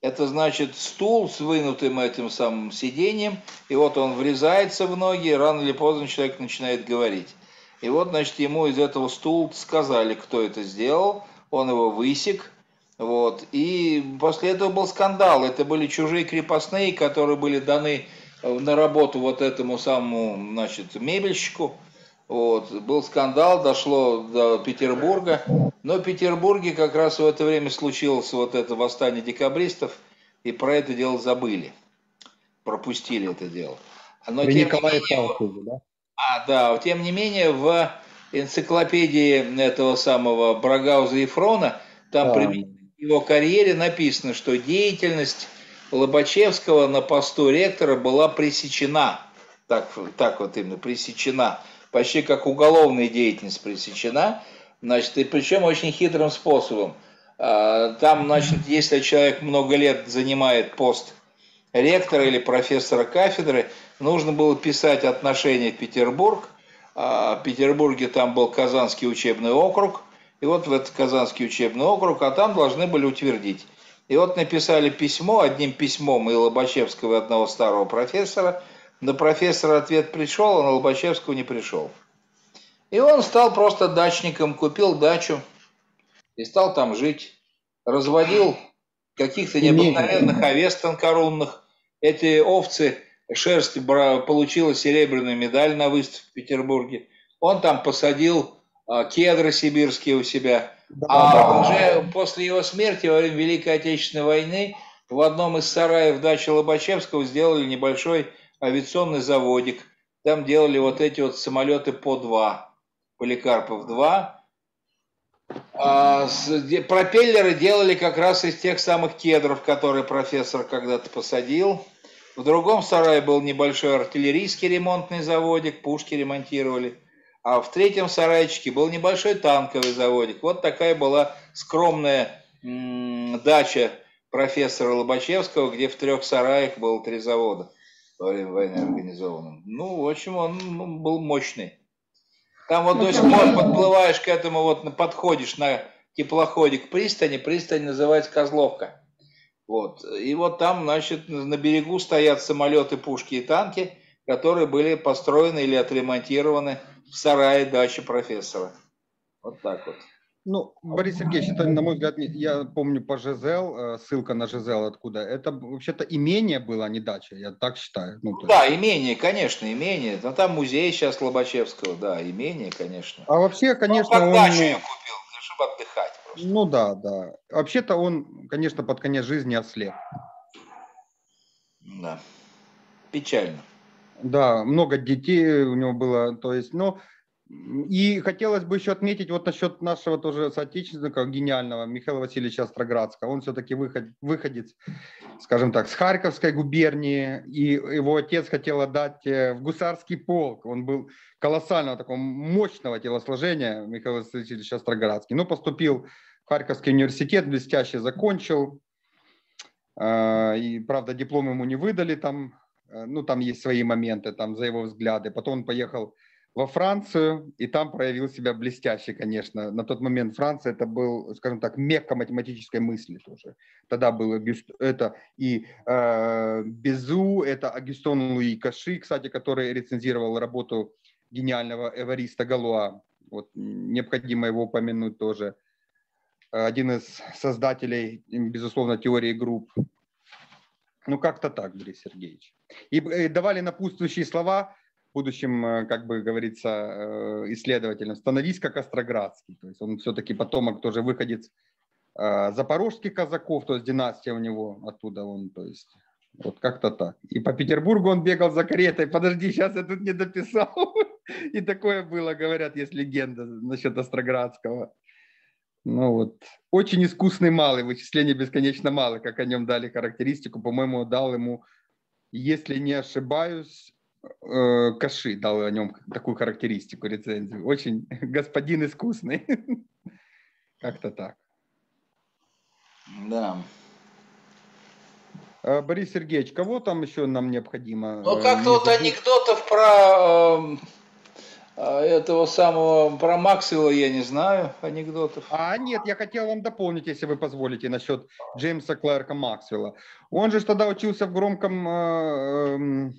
Это значит стул с вынутым этим самым сиденьем, и вот он врезается в ноги, и рано или поздно человек начинает говорить. И вот, значит, ему из этого стула сказали, кто это сделал, он его высек, вот, и после этого был скандал, это были чужие крепостные, которые были даны на работу вот этому самому, значит, мебельщику, вот, был скандал, дошло до Петербурга, но в Петербурге как раз в это время случилось вот это восстание декабристов, и про это дело забыли, пропустили это дело. Но при Николае Павловиче, да? Да, тем не менее, в энциклопедии этого самого Брагауза и Фрона, там при его карьере написано, что деятельность Лобачевского на посту ректора была пресечена, так вот именно, пресечена, почти как уголовная деятельность пресечена, значит, и причем очень хитрым способом. Там, значит, если человек много лет занимает пост ректора или профессора кафедры, нужно было писать отношения в Петербург. В Петербурге там был Казанский учебный округ. И вот в этот Казанский учебный округ, а там должны были утвердить. И вот написали письмо, одним письмом и Лобачевского, и одного старого профессора. На профессора ответ пришел, а на Лобачевского не пришел. И он стал просто дачником, купил дачу и стал там жить. Разводил каких-то необыкновенных овец тонкорунных. Эти овцы, шерсть получила серебряную медаль на выставке в Петербурге. Он там посадил кедры сибирские у себя. Да. А уже после его смерти, во время Великой Отечественной войны, в одном из сараев дачи Лобачевского сделали небольшой авиационный заводик. Там делали вот эти вот самолеты По-2, Поликарпов-2. Пропеллеры делали как раз из тех самых кедров, которые профессор когда-то посадил. В другом сарае был небольшой артиллерийский ремонтный заводик, пушки ремонтировали. А в третьем сарайчике был небольшой танковый заводик. Вот такая была скромная дача профессора Лобачевского, где в 3 сараях было 3 завода во время войны организованным. Ну, в общем, он был мощный. Там вот до сих пор подплываешь к этому, вот подходишь на теплоходе к пристани, пристань называется Козловка. Вот. И вот там, значит, на берегу стоят самолеты, пушки и танки, которые были построены или отремонтированы в сарае дачи профессора. Вот так вот. Ну, Борис Сергеевич, это, на мой взгляд, я помню по ЖЗЛ, ссылка на ЖЗЛ откуда, это вообще-то имение было, а не дача, я так считаю. Ну, да, имение, конечно, имение, но там музей сейчас Лобачевского, да, имение, конечно. А вообще, конечно, он... дачу я купил, чтобы отдыхать просто. Ну да, да. Вообще-то он, конечно, под конец жизни ослеп. Да, печально. Да, много детей у него было, то есть, ну... И хотелось бы еще отметить вот насчет нашего тоже соотечественника гениального Михаила Васильевича Остроградского. Он все-таки выходец, скажем так, с Харьковской губернии. И его отец хотел отдать в гусарский полк. Он был колоссального, такого мощного телосложения, Михаил Васильевич Остроградский. Но поступил в Харьковский университет, блестяще закончил. И, правда, диплом ему не выдали там. Ну, там есть свои моменты, там, за его взгляды. Потом он поехал во Францию, и там проявил себя блестяще, конечно. На тот момент Франция это был, скажем так, мекка математической мысли тоже. Тогда было это и Безу, это Агюстон Луи Каши, кстати, который рецензировал работу гениального Эвариста Галуа. Вот, необходимо его упомянуть тоже. Один из создателей, безусловно, теории групп. Ну, как-то так, Борис Сергеевич. И давали напутствующие слова будущим, как бы говорится, исследователям, становись как Остроградский. То есть он все-таки потомок, тоже выходец запорожских казаков, то есть династия у него, оттуда он, то есть вот как-то так. И по Петербургу он бегал за каретой, подожди, сейчас я тут не дописал. И такое было, говорят, есть легенда насчет Остроградского. Ну вот, очень искусный малый, вычисление бесконечно мало, как о нем дали характеристику, по-моему, дал ему, если не ошибаюсь, Каши дал о нем такую характеристику, рецензию. Очень господин искусный. Как-то так. Да. Борис Сергеевич, кого там еще нам необходимо? Ну, как-то вот анекдотов про этого самого, про Максвелла я не знаю анекдотов. А нет, я хотел вам дополнить, если вы позволите, насчет Джеймса Клерка Максвелла. Он же тогда учился в громком...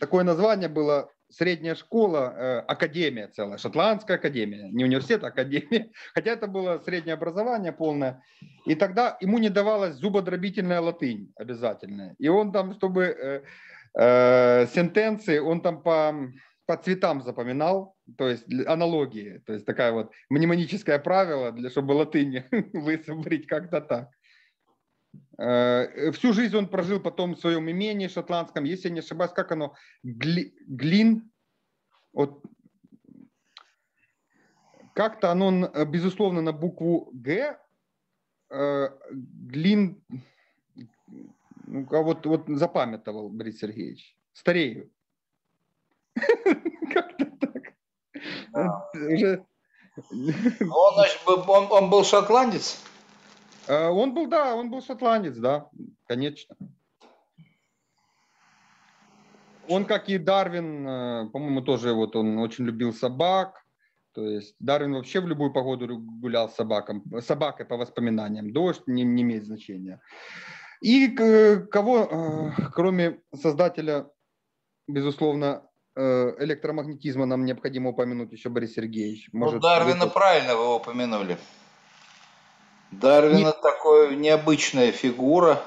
Такое название было средняя школа, академия целая, шотландская академия, не университет, а академия. Хотя это было среднее образование полное. И тогда ему не давалась зубодробительная латынь обязательная. И он там, чтобы сентенции, он там по цветам запоминал, то есть аналогии. То есть такая вот мнемоническое правило, для, чтобы латынь высобрить как-то так. Всю жизнь он прожил потом в своем имении шотландском, если я не ошибаюсь, как оно, Глин, вот, как-то оно, безусловно, на букву Г, Глин, ну, вот запамятовал Борис Сергеевич, старею. Как-то так. Он был шотландец? Он был шотландец, да, конечно. Он, как и Дарвин, по-моему, тоже вот он очень любил собак. То есть Дарвин вообще в любую погоду гулял с собакой по воспоминаниям. Дождь не имеет значения. И кого, кроме создателя, безусловно, электромагнетизма, нам необходимо упомянуть еще Борис Сергеевич. Может, Дарвина правильно вы упомянули. Дарвина такая необычная фигура.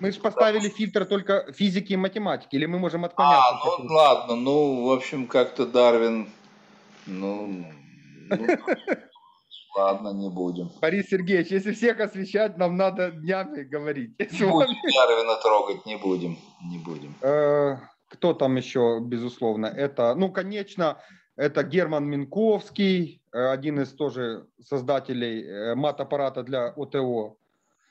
Мы же поставили фильтр только физики и математики, или мы можем отклоняться? Ну ладно, ну в общем как-то Дарвин, ладно, не будем. Борис Сергеевич, если всех освещать, нам надо днями говорить. Не будем Дарвина трогать, не будем, не будем. Кто там еще, безусловно, это, ну конечно, это Герман Минковский, один из тоже создателей мат-аппарата для ОТО.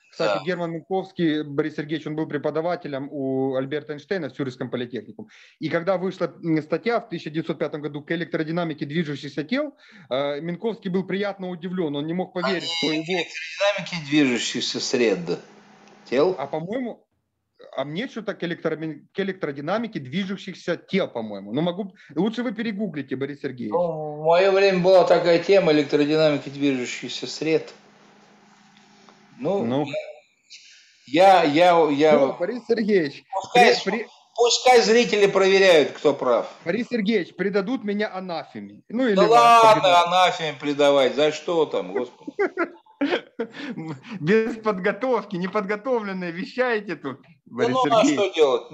Кстати, да. Герман Минковский, Борис Сергеевич, он был преподавателем у Альберта Эйнштейна в Цюрихском политехникуме. И когда вышла статья в 1905 году к электродинамике движущихся тел, Минковский был приятно удивлен. Он не мог поверить, что его... Электродинамики движущихся сред тел? А по-моему... А мне что-то к электродинамике движущихся тел, по-моему. Ну, могу... Лучше вы перегуглите, Борис Сергеевич. Ну, в мое время была такая тема электродинамики движущихся сред. Ну. Ну, Борис Сергеевич, пускай зрители проверяют, кто прав. Борис Сергеевич, предадут меня анафеме. Ну, или да ладно, анафеме предавать. За что там, Господи? Без подготовки, неподготовленные вещаете тут, Борис Сергеевич. А что делать?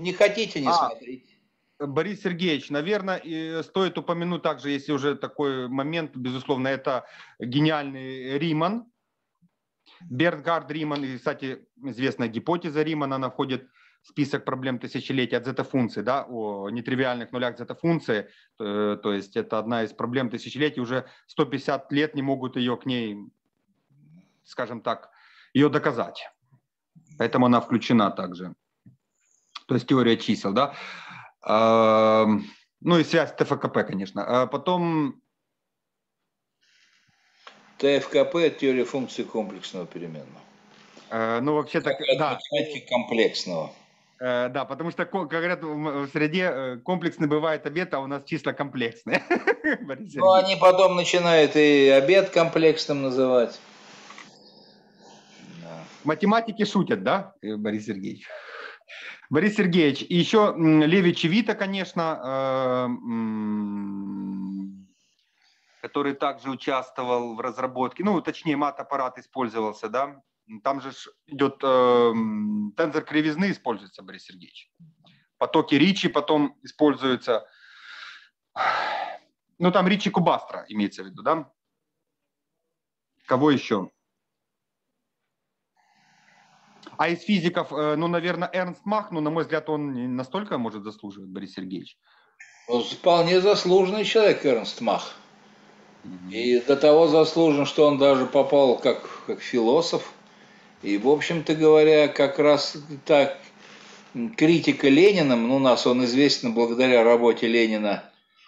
Не хотите, не смотрите. Борис Сергеевич, наверное, и стоит упомянуть также, если уже такой момент, безусловно, это гениальный Риман. Бернгард Риман, и, кстати, известная гипотеза Римана, она входит в список проблем тысячелетия от зета-функции, да, о нетривиальных нулях зета-функции, то есть это одна из проблем тысячелетий, уже 150 лет не могут ее к ней, скажем так, ее доказать. Поэтому она включена также. То есть теория чисел, да. Ну и связь ТФКП, конечно. А потом... ТФКП – это теория функции комплексного переменного. Ну, вообще так, да. Комплексного. Да, потому что, как говорят, в среде комплексный бывает обед, а у нас числа комплексные. Ну, они потом начинают и обед комплексным называть. Да. Математики шутят, да, Борис Сергеевич? Борис Сергеевич, и еще Леви Чевита, конечно, который также участвовал в разработке, ну, точнее, мат-аппарат использовался, да? Там же идет тензор кривизны используется, Борис Сергеевич. Потоки Ричи потом используются. Ну, там Ричи Кубастра имеется в виду, да? Кого еще? А из физиков, ну, наверное, Эрнст Мах, но, на мой взгляд, он не настолько может заслуживать, Борис Сергеевич. Он вполне заслуженный человек, Эрнст Мах. И до того заслужен, что он даже попал как философ. И, в общем-то говоря, как раз так критика Ленина, у нас он известен благодаря работе Ленина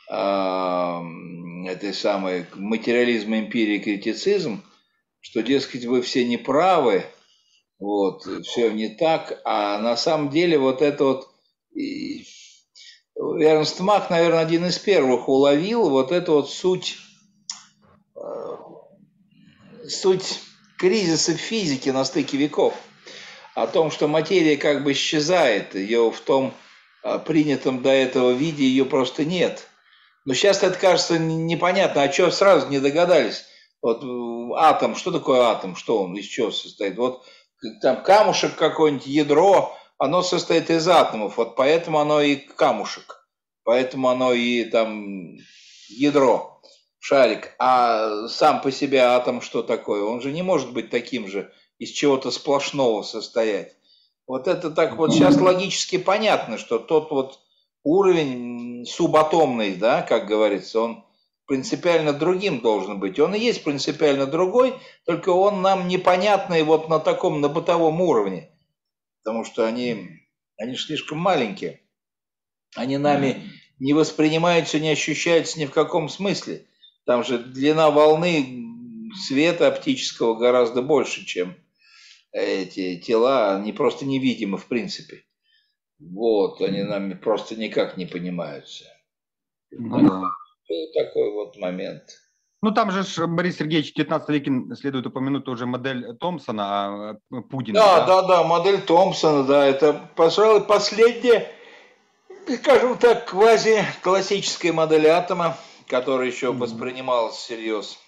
этой самой «Материализм, эмпирия, критицизм», что, дескать, вы все неправы, вот, все не так, а на самом деле вот это вот... Эрнст Мах, наверное, один из первых уловил вот эту вот суть кризиса в физике на стыке веков, о том, что материя как бы исчезает, ее в том принятом до этого виде ее просто нет. Но сейчас это кажется непонятно, а чего сразу не догадались. Вот атом, что такое атом, что он, из чего состоит? Вот там камушек какое-нибудь, ядро, оно состоит из атомов, вот поэтому оно и камушек, поэтому оно и там ядро. Шарик, а сам по себе атом что такое? Он же не может быть таким же, из чего-то сплошного состоять. Вот это так вот сейчас логически понятно, что тот вот уровень субатомный, да, как говорится, он принципиально другим должен быть. Он и есть принципиально другой, только он нам непонятный вот на таком, на бытовом уровне. Потому что они слишком маленькие. Они нами не воспринимаются, не ощущаются ни в каком смысле. Там же длина волны света оптического гораздо больше, чем эти тела. Они просто невидимы в принципе. Вот, они нами просто никак не понимаются. Был такой вот момент. Ну, там же, Борис Сергеевич, в 19 веке следует упомянуть тоже модель Томпсона, Пудина. Да, модель Томпсона, да. Это, пожалуй, последняя, скажем так, квази-классическая модель атома, которая еще воспринималась всерьез.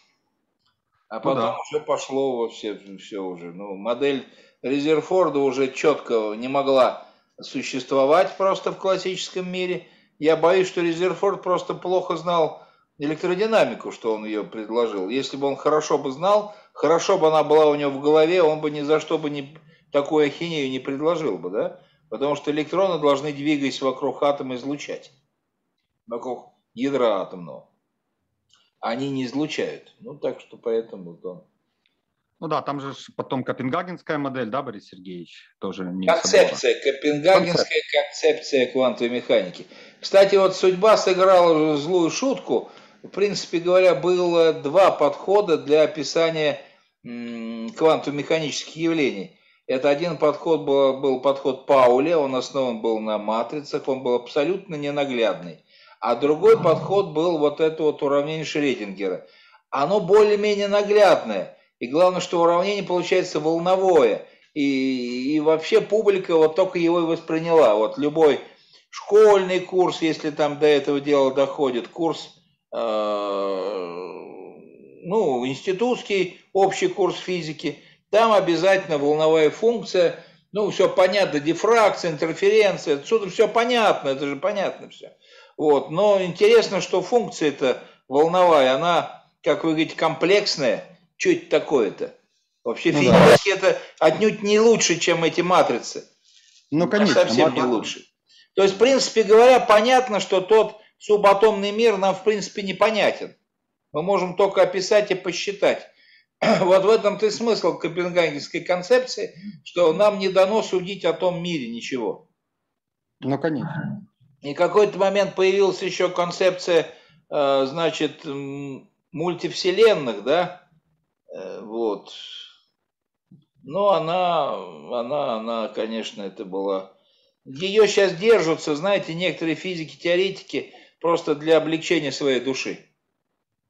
А потом уже пошло все уже. Ну, модель Резерфорда уже четко не могла существовать просто в классическом мире. Я боюсь, что Резерфорд просто плохо знал электродинамику, что он ее предложил. Если бы он хорошо бы знал, хорошо бы она была у него в голове, он бы ни за что бы не, такую ахинею не предложил бы, да? Потому что электроны должны, двигаясь вокруг атома, излучать. Вокруг ядра атомного. Они не излучают. Ну, так что поэтому... Да. Ну да, там же потом копенгагенская модель, да, Борис Сергеевич? Тоже не концепция, собрала. Копенгагенская концепция квантовой механики. Кстати, вот судьба сыграла злую шутку. В принципе говоря, было два подхода для описания квантово-механических явлений. Это один подход был подход Паули, он основан был на матрицах, он был абсолютно ненаглядный. А другой подход был вот это вот уравнение Шрёдингера. Оно более-менее наглядное. И главное, что уравнение получается волновое. И вообще публика вот только его и восприняла. Вот любой школьный курс, если там до этого дела доходит, курс, ну, институтский, общий курс физики, там обязательно волновая функция. Ну, все понятно, дифракция, интерференция, отсюда все понятно, это же понятно все. Вот. Но интересно, что функция-то волновая, она, как вы говорите, комплексная. Что это такое-то? Вообще физически это отнюдь не лучше, чем эти матрицы. Ну, конечно. Совсем не лучше. То есть, в принципе говоря, понятно, что тот субатомный мир нам, в принципе, непонятен. Мы можем только описать и посчитать. Вот в этом-то и смысл копенгагенской концепции, что нам не дано судить о том мире ничего. Ну, конечно. И в какой-то момент появилась еще концепция, значит, мультивселенных, да, вот. Но она, конечно, это была... Ее сейчас держатся, знаете, некоторые физики-теоретики просто для облегчения своей души.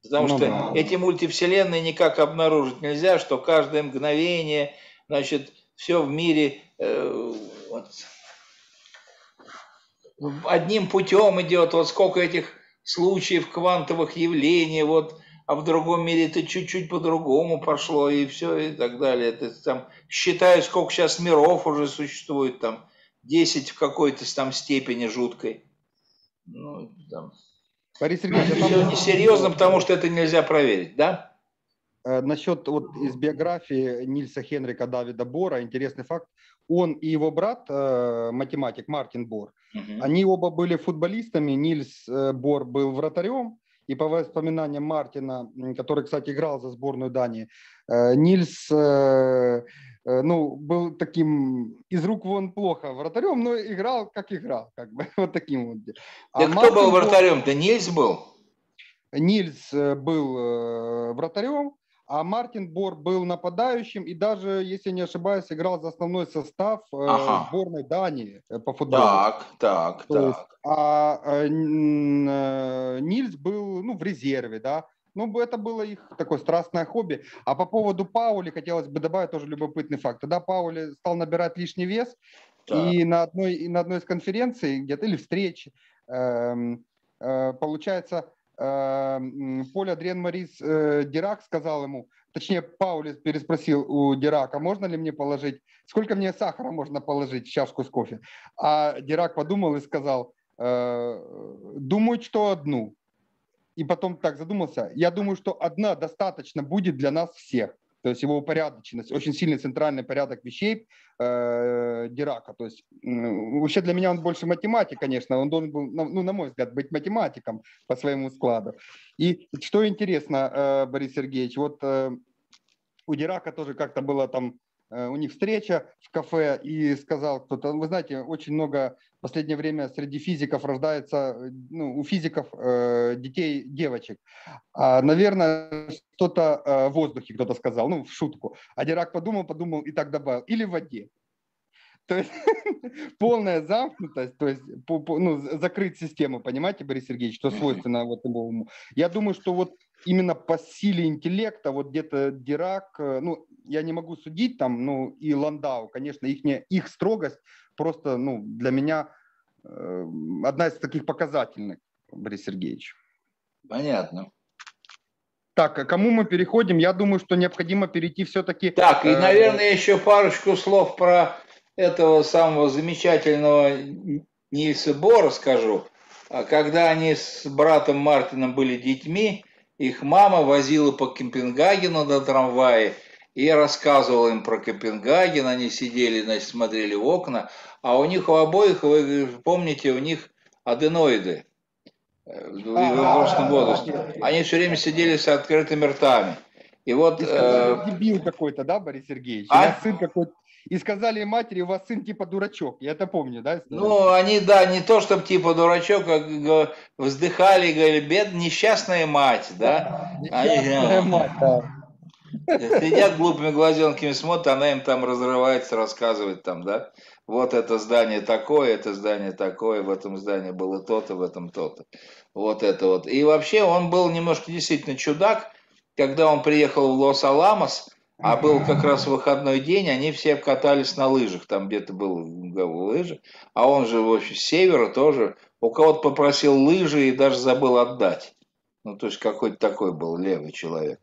Потому что эти мультивселенные никак обнаружить нельзя, что каждое мгновение, значит, все в мире... вот, одним путем идет, вот сколько этих случаев квантовых явлений, вот, а в другом мире это чуть-чуть по-другому пошло, и все, и так далее. Это, там, считаю, сколько сейчас миров уже существует, там, 10 в какой-то там степени жуткой. Ну, там. Борис Сергеевич, это все несерьезно, потому что это нельзя проверить, да? Насчет вот из биографии Нильса Хенрика Давида Бора, интересный факт, он и его брат, математик Мартин Бор, они оба были футболистами, Нильс Бор был вратарем, и по воспоминаниям Мартина, который, кстати, играл за сборную Дании, Нильс ну, был таким из рук вон плохо вратарем, но играл, как бы, вот таким вот. А да кто был вратарем? Да Нильс был? Нильс был вратарем, а Мартин Бор был нападающим и даже, если не ошибаюсь, играл за основной состав сборной Дании по футболу. Так. Есть, а Нильс был, ну, в резерве, да. Ну, это было их такое страстное хобби. А по поводу Паули хотелось бы добавить тоже любопытный факт. Тогда Паули стал набирать лишний вес, и на одной из конференций где-то или встреч, получается... Поль Адриан Морис Дирак сказал ему, точнее Паули переспросил у Дирака, можно ли мне положить, сколько мне сахара можно положить в чашку с кофе. А Дирак подумал и сказал, думаю, что одну. И потом так задумался, я думаю, что одна достаточно будет для нас всех. То есть его упорядоченность, очень сильный центральный порядок вещей Дирака. То есть вообще для меня он больше математик, конечно, он должен был, ну, на мой взгляд, быть математиком по своему складу. И что интересно, Борис Сергеевич, вот у Дирака тоже как-то была там у них встреча в кафе, и сказал кто-то, вы знаете, очень много в последнее время среди физиков рождается, ну, у физиков детей, девочек. А, наверное, что-то в воздухе кто-то сказал, ну, в шутку. А Дирак подумал и так добавил, или в воде. То есть полная замкнутость, то есть закрыть систему, понимаете, Борис Сергеевич, что свойственно вот его уму. Я думаю, что вот именно по силе интеллекта, вот где-то Дирак, ну, я не могу судить там, ну, и Ландау, конечно, их строгость просто, ну, для меня одна из таких показательных, Борис Сергеевич. Понятно. Так, кому мы переходим? Я думаю, что необходимо перейти все-таки... Так, и, наверное, еще парочку слов про этого самого замечательного Нильса Бора скажу. Когда они с братом Мартином были детьми, их мама возила по Копенгагену на трамвае и рассказывала им про Копенгаген. Они сидели, значит, смотрели в окна. А у них у обоих, вы помните, у них аденоиды в взрослом возрасте. Они все время сидели с открытыми ртами. И вот... Дебил какой-то, да, Борис Сергеевич? Сын какой-то. И сказали матери, у вас сын типа дурачок. Я это помню, да? Ну, они, да, не то, чтобы типа дурачок, а вздыхали и говорили, несчастная мать, да? Несчастная мать, да. Сидят глупыми глазенками, смотрят, она им там разрывается, рассказывает там, да? Вот это здание такое, в этом здании было то-то, в этом то-то. Вот это вот. И вообще он был немножко действительно чудак, когда он приехал в Лос-Аламос, а был как раз выходной день, они все катались на лыжах, там где-то был лыжи, а он же вообще с севера тоже, у кого-то попросил лыжи и даже забыл отдать. Ну, то есть какой-то такой был левый человек.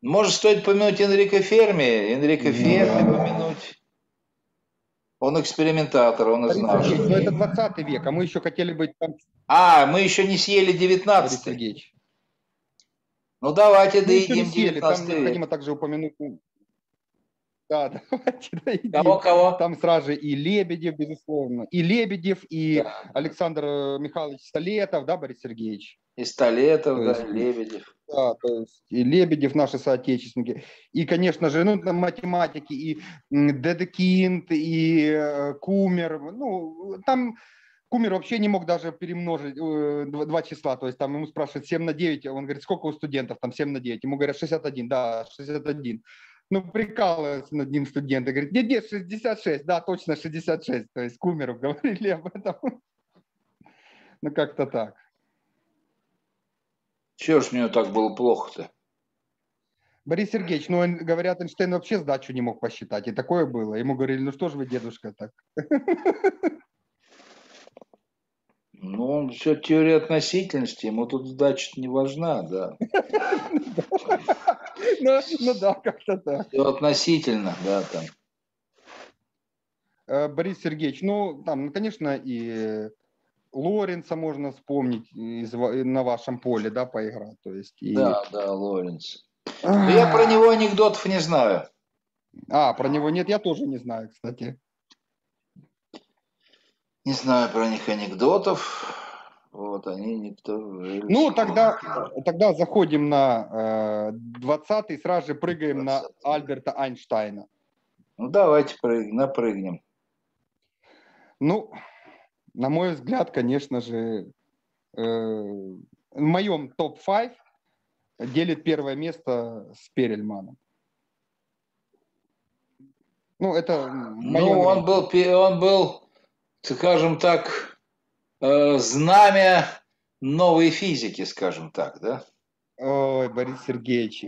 Может, стоит помянуть Энрико Ферми? Энрико Ферми помянуть. Он экспериментатор, он знал. Но это 20 век, а мы еще хотели быть там... А, мы еще не съели 19-й. Ну, давайте доедим 19-й. Необходимо также упомянуть... Да, давайте доедим. Кого-кого? Там сразу же и Лебедев, безусловно. И Лебедев, и Александр Михайлович Столетов, да, Борис Сергеевич? И Столетов, да, Лебедев. Да, то есть и Лебедев, наши соотечественники. И, конечно же, ну, математики, и Дедекинд, и Кумер. Ну, там Кумер вообще не мог даже перемножить два числа. То есть там ему спрашивают 7 на 9. Он говорит, сколько у студентов? Там 7 на 9. Ему говорят 61. Да, 61. Ну, прикалывается над ним студент. Говорит, нет, 66. Да, точно 66. То есть Кумеру говорили об этом. Ну, как-то так. Чего ж мне так было плохо-то? Борис Сергеевич, ну, говорят, Эйнштейн вообще сдачу не мог посчитать. И такое было. Ему говорили, ну что же вы, дедушка, так? Ну, он все теория относительности. Ему тут сдача-то не важна, да. Ну да, как-то так. Все относительно, да, там. Борис Сергеевич, ну, там, конечно, и... Лоренца можно вспомнить на вашем поле, да, поиграть. То есть, да, Лоренц. Я про него анекдотов не знаю. Про него нет, я тоже не знаю, кстати. Не знаю про них анекдотов. Вот они никто... Ну, тогда заходим на 20-й и сразу же прыгаем на Альберта Эйнштейна. Ну, давайте напрыгнем. Ну... На мой взгляд, конечно же, в моем топ-5 делит первое место с Перельманом. Ну, это... Он был, скажем так, знамя новой физики, скажем так, да? Ой, Борис Сергеевич,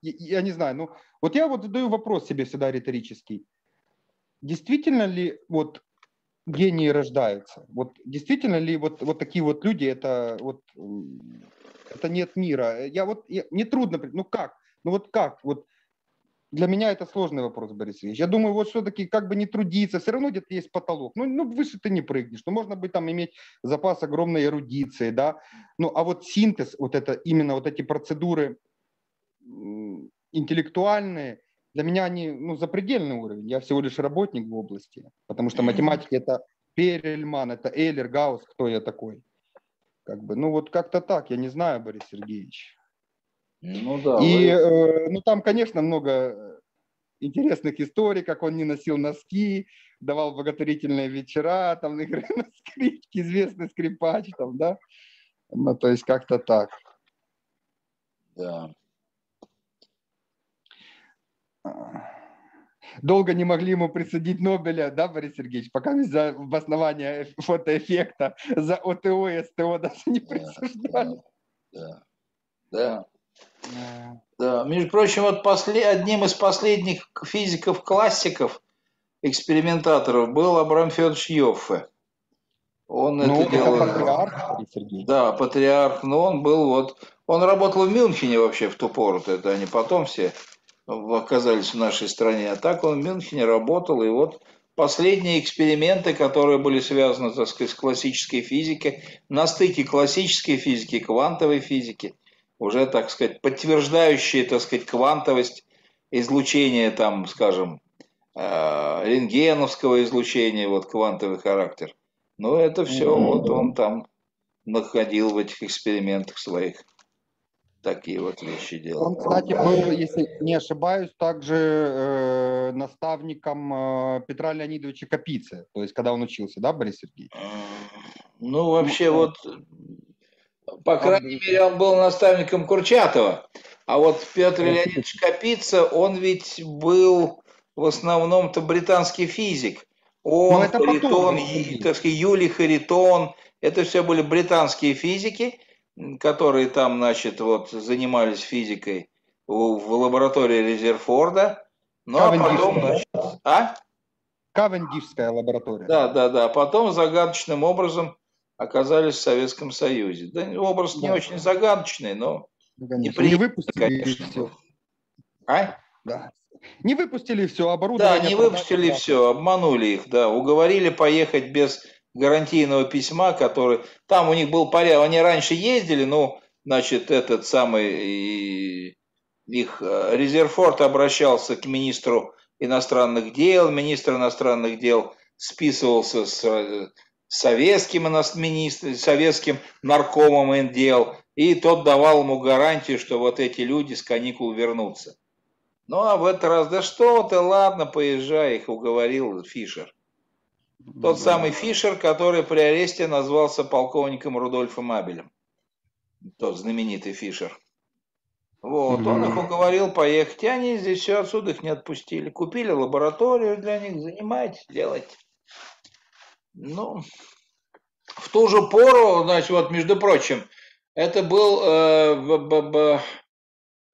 я не знаю, ну, вот я вот задаю вопрос себе всегда риторический. Действительно ли вот... гении рождаются. Вот действительно ли вот такие вот люди, это нет мира. Мне трудно, вот для меня это сложный вопрос, Борис Ильич. Я думаю, вот все-таки как бы не трудиться, все равно где-то есть потолок. Ну, выше ты не прыгнешь. Ну, можно бы там иметь запас огромной эрудиции, да. Ну, а вот синтез, вот это, именно вот эти процедуры интеллектуальные, для меня они, запредельный уровень. Я всего лишь работник в области, потому что математики – это Перельман, это Эйлер, Гаусс, кто я такой. Как бы, ну, вот как-то так, я не знаю, Борис Сергеевич. Ну, да. И, там, конечно, много интересных историй, как он не носил носки, давал благотворительные вечера, там, игры на скрипке, известный скрипач, там, да? Ну, то есть, как-то так. Да. Долго не могли ему присудить Нобеля, да, Борис Сергеевич, пока за обоснование фотоэффекта за ОТО и СТО даже не присуждали. Да. Между прочим, вот одним из последних физиков-классиков, экспериментаторов, был Абрам Федорович Йоффе. Он это делал. Патриарх, Борис Сергеевич. Да, патриарх, но он был вот Он работал в Мюнхене вообще в ту пору, это они потом все оказались в нашей стране. А так он в Мюнхене работал, и вот последние эксперименты, которые были связаны, так сказать, с классической физикой, на стыке классической физики и квантовой физики, уже, так сказать, подтверждающие, так сказать, квантовость излучения, там, скажем, рентгеновского излучения, вот квантовый характер. Ну, это все вот он там находил в этих экспериментах своих. Такие вот вещи делал. Он, кстати, был, если не ошибаюсь, также наставником Петра Леонидовича Капицы, то есть когда он учился, да, Борис Сергеевич? Ну, вообще, вот, по крайней мере, он был наставником Курчатова, а вот Петр Леонидович Капица, он ведь был в основном-то британский физик. Он, Харитон, так сказать, Юлий Харитон, это все были британские физики, которые там, значит, вот занимались физикой в лаборатории Резерфорда. Ну, а потом, значит, Кавендишская лаборатория. Да. Потом загадочным образом оказались в Советском Союзе. Да, образ не очень загадочный, но не выпустили все. Не выпустили все оборудование. Да, не выпустили все, обманули их, да, уговорили поехать без гарантийного письма, который... Там у них был порядок, они раньше ездили, но, значит, этот самый... Их Резерфорд обращался к министру иностранных дел, министр иностранных дел списывался с советским, советским наркомом дел, и тот давал ему гарантию, что вот эти люди с каникул вернутся. Ну, а в этот раз, да что ты, ладно, поезжай, их уговорил Фишер. Тот самый Фишер, который при аресте назвался полковником Рудольфом Абелем. Тот знаменитый Фишер. Вот, он их уговорил поехать. И они здесь все отсюда их не отпустили. Купили лабораторию для них, занимайтесь, делайте. Ну, в ту же пору, значит, вот, между прочим, это был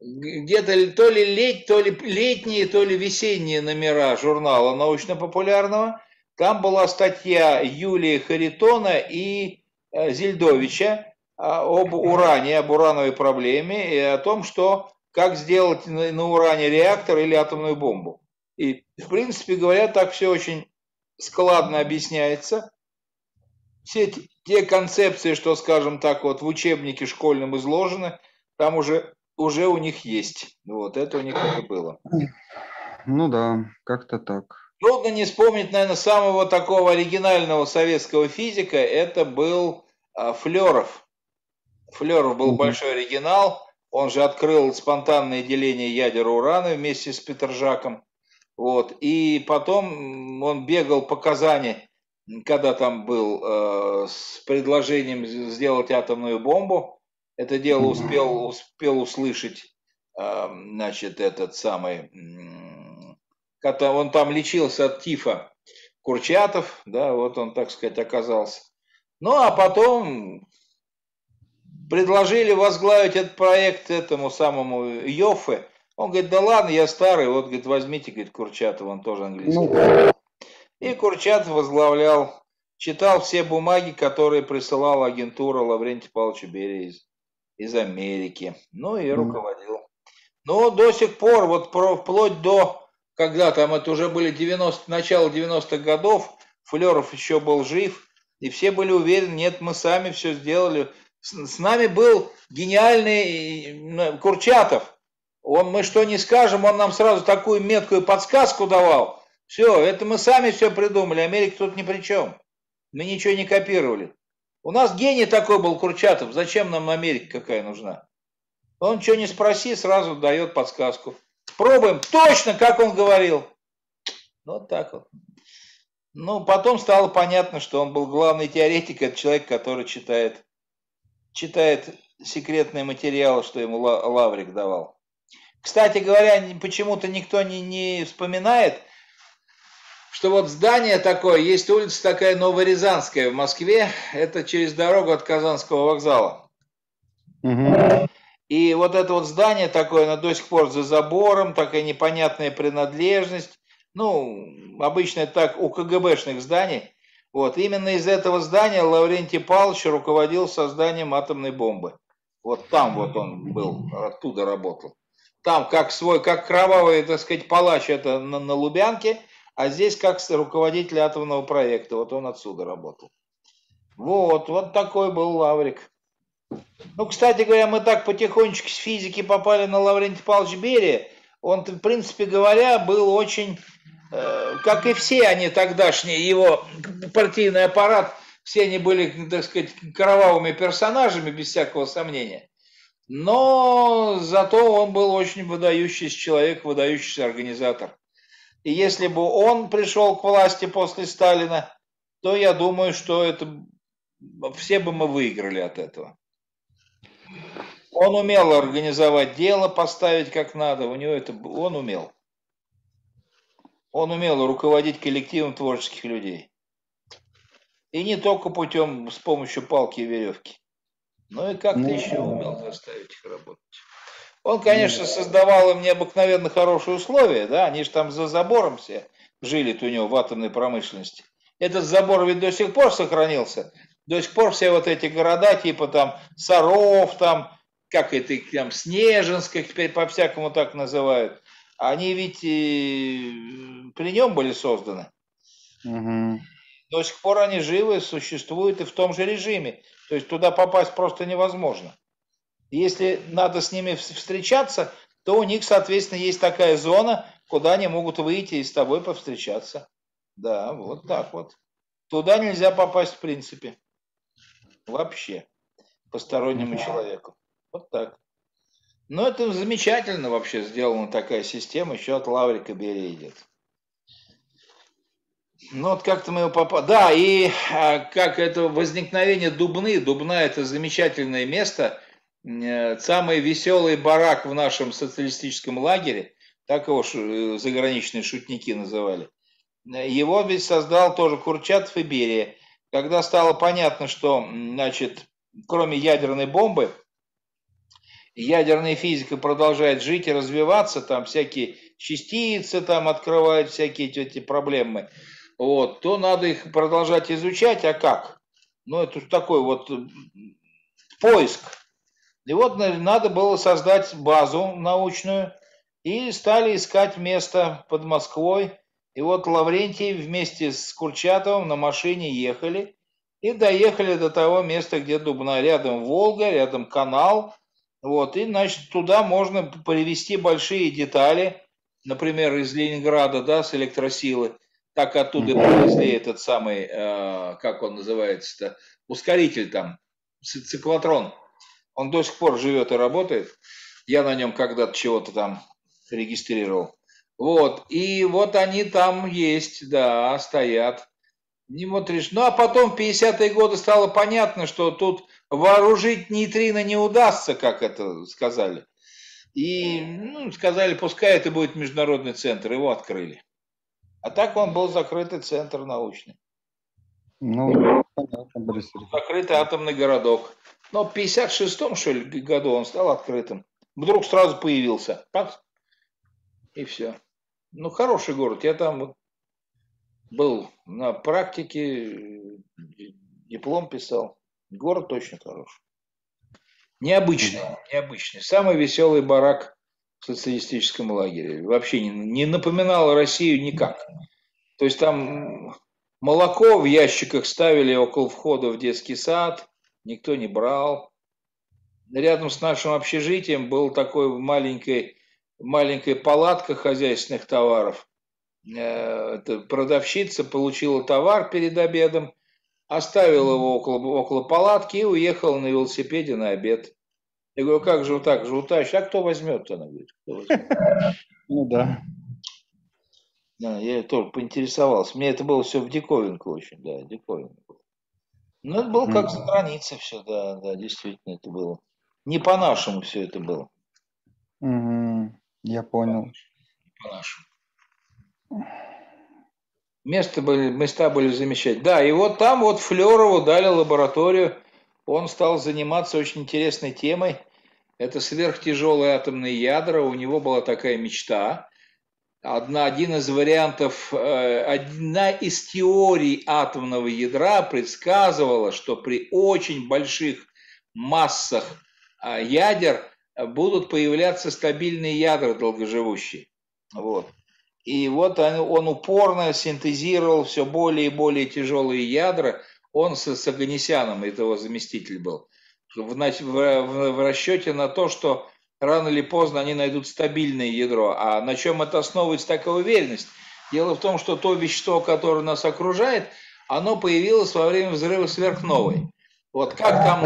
где-то то ли летние, то ли весенние номера журнала научно-популярного. Там была статья Юлия Харитона и Зельдовича об уране, об урановой проблеме и о том, что как сделать на уране реактор или атомную бомбу. И, в принципе говоря, так все очень складно объясняется. Все те концепции, что, скажем так, вот в учебнике школьном изложены, там уже у них есть. Вот это у них это было. Ну да, как-то так. Трудно не вспомнить, наверное, самого такого оригинального советского физика, это был Флеров. Флеров был большой оригинал, он же открыл спонтанное деление ядер урана вместе с Петержаком. Вот. И потом он бегал по Казани, когда там был с предложением сделать атомную бомбу. Это дело успел услышать, значит, этот самый... Когда он там лечился от тифа, Курчатов, да, вот он, так сказать, оказался. Ну, а потом предложили возглавить этот проект этому самому Йоффе. Он говорит, да ладно, я старый, вот, говорит, возьмите, говорит, Курчатов, он тоже английский. И Курчатов возглавлял, читал все бумаги, которые присылала агентура Лаврентия Павловича Берии из Америки. Ну, и руководил. Но до сих пор, вот вплоть до... Когда там это уже были начало 90-х годов, Флеров еще был жив, и все были уверены, нет, мы сами все сделали. С нами был гениальный Курчатов. Мы что не скажем, он нам сразу такую меткую подсказку давал. Все, это мы сами все придумали, Америка тут ни при чем. Мы ничего не копировали. У нас гений такой был Курчатов, зачем нам Америка какая нужна? Он что не спроси, сразу дает подсказку. Пробуем точно, как он говорил. Вот так вот. Ну, потом стало понятно, что он был главный теоретик, это человек, который читает секретные материалы, что ему Лаврик давал. Кстати говоря, почему-то никто не вспоминает, что вот здание такое, есть улица такая Новорязанская в Москве, это через дорогу от Казанского вокзала. И вот это вот здание такое, оно до сих пор за забором, такая непонятная принадлежность. Ну, обычно так у КГБшных зданий. Вот, именно из этого здания Лаврентий Павлович руководил созданием атомной бомбы. Вот там вот он был, оттуда работал. Там как свой, как кровавый, так сказать, палач, это на Лубянке, а здесь как руководитель атомного проекта, вот он отсюда работал. Вот, вот такой был Лаврик. Ну, кстати говоря, мы так потихонечку с физики попали на Лаврентия Павловича Берия. Он, в принципе говоря, был очень, как и все они тогдашние, его партийный аппарат, все они были, так сказать, кровавыми персонажами, без всякого сомнения. Но зато он был очень выдающийся человек, выдающийся организатор. И если бы он пришел к власти после Сталина, то я думаю, что это все бы мы выиграли от этого. Он умел организовать дело, поставить как надо, у него это, он умел. Он умел руководить коллективом творческих людей. И не только путем, с помощью палки и веревки. Но и как-то еще умел заставить их работать. Он, конечно, создавал им необыкновенно хорошие условия, да, они же там за забором все жили у него в атомной промышленности. Этот забор ведь до сих пор сохранился. До сих пор все вот эти города, типа там Саров, там, как это, там Снежинск, теперь по-всякому так называют, они ведь при нем были созданы. Угу. До сих пор они живы, существуют и в том же режиме. То есть туда попасть просто невозможно. Если надо с ними встречаться, то у них, соответственно, есть такая зона, куда они могут выйти и с тобой повстречаться. Да, вот так вот. Туда нельзя попасть в принципе. Вообще. Постороннему человеку. Вот так. Но это замечательно вообще сделана такая система. Еще от Лаврика Берия идет. Ну вот как-то мы его попали. Да, и как это возникновение Дубны. Дубна — это замечательное место. Самый веселый барак в нашем социалистическом лагере. Так его заграничные шутники называли. Его ведь создал тоже Курчатов и Берия. Когда стало понятно, что, значит, кроме ядерной бомбы, ядерная физика продолжает жить и развиваться, там всякие частицы там открывают, всякие эти проблемы, вот, то надо их продолжать изучать, а как? Ну, это такой вот поиск. И вот надо было создать базу научную, и стали искать место под Москвой. И вот Лаврентий вместе с Курчатовым на машине ехали и доехали до того места, где Дубна. Рядом Волга, рядом канал. Вот, и, значит, туда можно привезти большие детали, например, из Ленинграда, да, с электросилы. Так оттуда привезли этот самый, как он называется-то, ускоритель там, циклотрон. Он до сих пор живет и работает. Я на нем когда-то чего-то там регистрировал. Вот, и вот они там есть, да, стоят. Не смотришь. Ну, а потом в 50-е годы стало понятно, что тут вооружить нейтрино не удастся, как это сказали. И, ну, сказали, пускай это будет международный центр, его открыли. А так он был закрытый центр научный. Ну, понятно. Закрытый атомный городок. Но в 56-м, что ли, году он стал открытым. Вдруг сразу появился. И все. Ну, хороший город. Я там был на практике, диплом писал. Город очень хороший. Необычный. Необычный. Самый веселый барак в социалистическом лагере. Вообще не напоминал Россию никак. То есть там молоко в ящиках ставили около входа в детский сад. Никто не брал. Рядом с нашим общежитием был такой маленькая палатка хозяйственных товаров. Продавщица получила товар перед обедом, оставила его около палатки и уехала на велосипеде на обед. Я говорю, как же вот так же утащишь? А кто возьмет-то? Она говорит, кто возьмет? Ну да. Я тоже поинтересовался. Мне это было все в диковинку очень, да, диковинку. Но это было как за границей все, да, да, действительно это было. Не по-нашему все это было. Я понял. Места были замечательные. Да, и вот там вот Флёрову дали лабораторию. Он стал заниматься очень интересной темой. Это сверхтяжелые атомные ядра. У него была такая мечта. Один из вариантов, одна из теорий атомного ядра предсказывала, что при очень больших массах ядер будут появляться стабильные ядра долгоживущие. Вот. И вот он упорно синтезировал все более и более тяжелые ядра. Он с Оганесяном, это его заместитель был, в расчете на то, что рано или поздно они найдут стабильное ядро. А на чем это основывается такая уверенность? Дело в том, что то вещество, которое нас окружает, оно появилось во время взрыва сверхновой. Вот как там...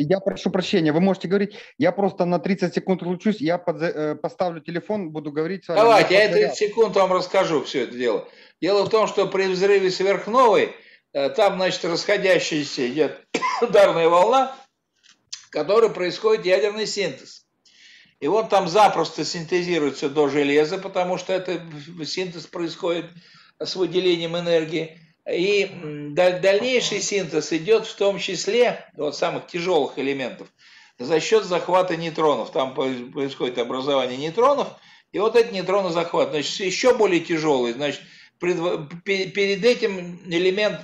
Я прошу прощения, вы можете говорить, я просто на 30 секунд отлучусь, я поставлю телефон, буду говорить с вами. Давайте, я 30 секунд вам расскажу все это дело. Дело в том, что при взрыве сверхновой, там, значит, расходящаяся идет ударная волна, в которой происходит ядерный синтез. И вот там запросто синтезируется до железа, потому что это синтез происходит с выделением энергии. И дальнейший синтез идет в том числе, вот самых тяжелых элементов, за счет захвата нейтронов. Там происходит образование нейтронов, и вот эти нейтроны захват. Значит, еще более тяжелые, значит, перед этим элемент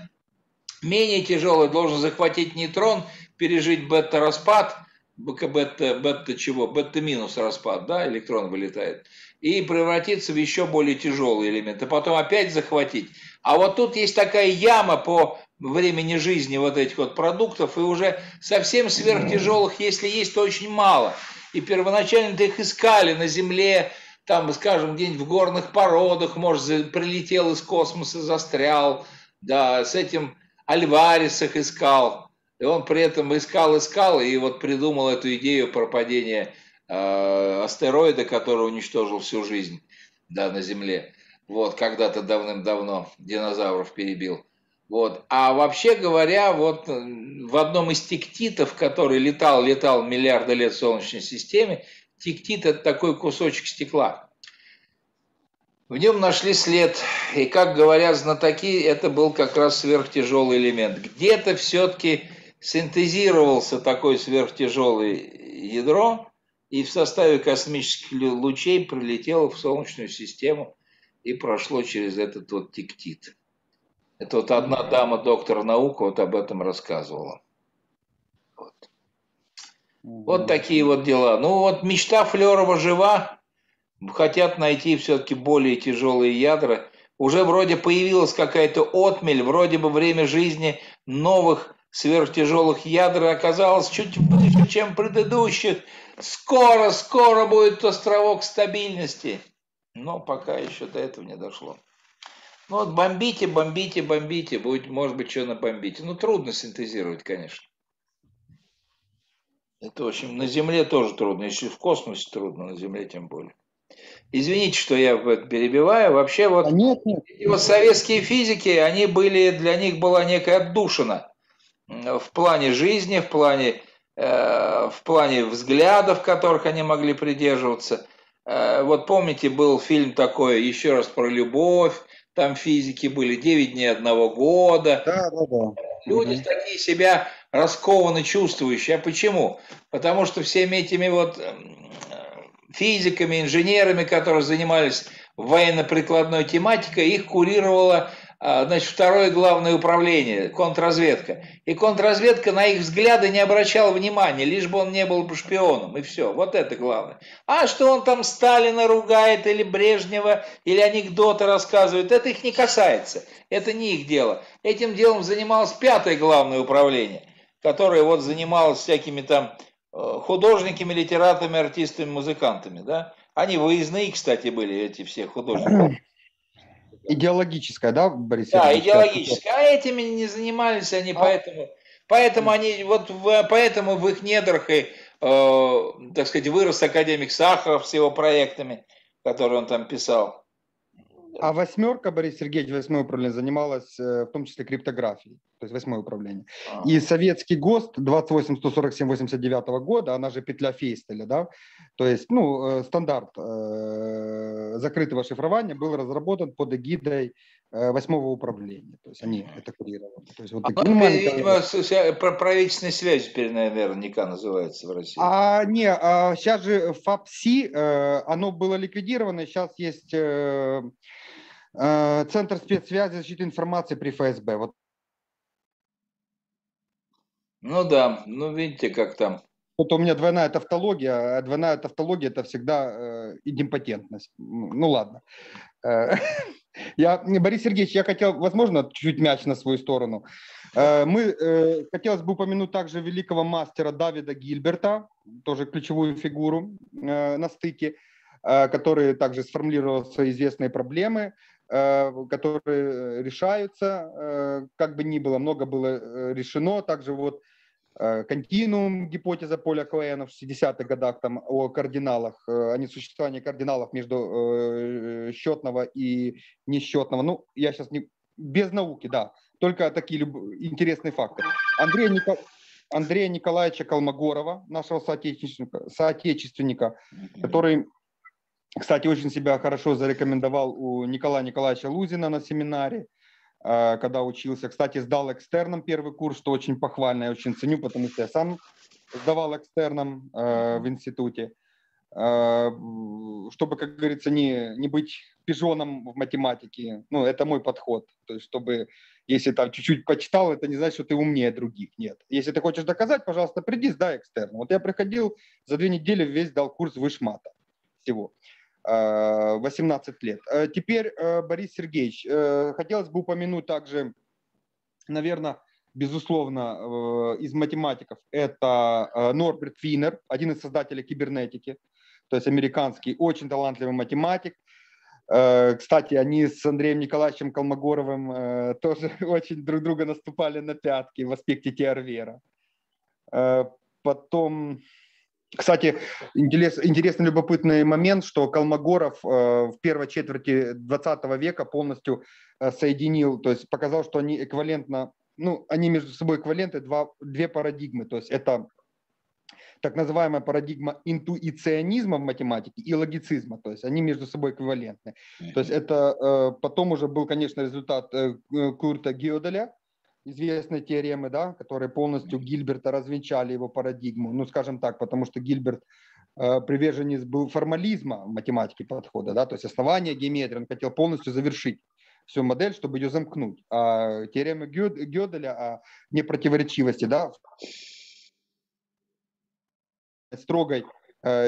менее тяжелый должен захватить нейтрон, пережить бета-распад, бета-минус распад, да, электрон вылетает, и превратиться в еще более тяжелый элемент, а потом опять захватить. А вот тут есть такая яма по времени жизни вот этих вот продуктов, и уже совсем сверхтяжелых, если есть, то очень мало. И первоначально-то их искали на Земле, там, скажем, где-нибудь в горных породах, может, прилетел из космоса, застрял, да, с этим Альварес их искал. И он при этом искал, и вот придумал эту идею про падение астероида, который уничтожил всю жизнь, да, на Земле. Вот, когда-то давным-давно динозавров перебил. Вот. А вообще говоря, вот в одном из тектитов, который летал миллиарды лет в Солнечной системе, тектит – это такой кусочек стекла. В нем нашли след, и, как говорят знатоки, это был как раз сверхтяжелый элемент. Где-то все-таки синтезировался такое сверхтяжелое ядро, и в составе космических лучей прилетело в Солнечную систему и прошло через этот вот тектит. Это вот одна дама, доктор наук, вот об этом рассказывала. Вот. Вот такие вот дела. Ну вот мечта Флёрова жива. Хотят найти все-таки более тяжелые ядра. Уже вроде появилась какая-то отмель, вроде бы время жизни новых сверхтяжелых ядер оказалось чуть выше, чем предыдущих. Скоро будет островок стабильности. Но пока еще до этого не дошло. Ну вот бомбите, будет, может быть, что набомбите. Ну трудно синтезировать, конечно. Это очень на Земле тоже трудно, если в космосе трудно, на Земле тем более. Извините, что я перебиваю. Вообще вот, вот советские физики, они были, для них была некая отдушина в плане жизни, в плане взглядов, которых они могли придерживаться. Вот помните, был фильм такой, еще раз, про любовь, там физики были, 9 дней одного года. Да. Люди такие себя раскованно чувствующие. А почему? Потому что всеми этими вот физиками, инженерами, которые занимались военно-прикладной тематикой, их курировало, значит, второе главное управление, контрразведка. И контрразведка на их взгляды не обращала внимания, лишь бы он не был шпионом, и все. Вот это главное. А что он там Сталина ругает, или Брежнева, или анекдоты рассказывает, это их не касается, это не их дело. Этим делом занималось пятое главное управление, которое вот занималось всякими там художниками, литераторами, артистами, музыкантами, да? Они выездные, кстати, были, эти все художники. Идеологическая, да, Борис? Да, идеологическая. А этими не занимались они, поэтому они, вот поэтому в их недрах и, так сказать, вырос академик Сахаров с его проектами, которые он там писал. А восьмерка, Борис Сергеевич, восьмое управление, занималась в том числе криптографией, то есть восьмое управление. И советский ГОСТ 28-147-89 года, она же петля Фейстеля, да, то есть, ну, стандарт закрытого шифрования был разработан под эгидой восьмого управления, то есть они это курировали. То есть, вот правительственная связь теперь, наверное, НИКа называется в России. Сейчас же ФАПСИ, оно было ликвидировано, сейчас есть Центр спецсвязи защиты информации при ФСБ. Вот. Ну да, ну видите, как там Вот у меня двойная тавтология, а двойная тавтология – это всегда идемпотентность. Ну ладно. Борис Сергеевич, я хотел, возможно, чуть-чуть мяч на свою сторону. Хотелось бы упомянуть также великого мастера Давида Гильберта, тоже ключевую фигуру на стыке, который также сформулировал свои известные проблемы, которые решаются, как бы ни было, много было решено. Также вот континуум, гипотеза Поля Клэна в 60-х годах там, о кардиналах, о несуществовании кардиналов между счетного и несчетного. Ну, я сейчас не... Без науки, да. Только такие интересные факты. Андрея Николаевича Колмогорова, нашего соотечественника, который, кстати, очень себя хорошо зарекомендовал у Николая Николаевича Лузина на семинаре, когда учился. Кстати, сдал экстерном первый курс, что очень похвально, я очень ценю, потому что я сам сдавал экстерном в институте, чтобы, как говорится, не быть пижоном в математике. Ну, это мой подход. То есть, чтобы, если там чуть-чуть почитал, это не значит, что ты умнее других. Нет. Если ты хочешь доказать, пожалуйста, приди, сдай экстерном. Вот я приходил, за 2 недели весь дал курс вышмата всего. 18 лет. Теперь, Борис Сергеевич, хотелось бы упомянуть также, наверное, безусловно, из математиков, это Норберт Винер, один из создателей кибернетики, то есть американский, очень талантливый математик. Кстати, они с Андреем Николаевичем Колмогоровым тоже очень друг друга наступали на пятки в аспекте Теорвера. Потом... Кстати, интересный, любопытный момент, что Колмогоров в первой четверти 20 века полностью соединил, то есть показал, что они эквивалентно, ну, они между собой эквиваленты, две парадигмы, то есть это так называемая парадигма интуиционизма в математике и логицизма, то есть они между собой эквивалентны. То есть это потом уже был, конечно, результат Курта Гёделя, известные теоремы, да, которые полностью Гильберта развенчали, его парадигму, ну, скажем так, потому что Гильберт приверженец был формализма в математике подхода, да, то есть основание геометрии, он хотел полностью завершить всю модель, чтобы ее замкнуть. А теорема Гёделя о непротиворечивости, да, в строгой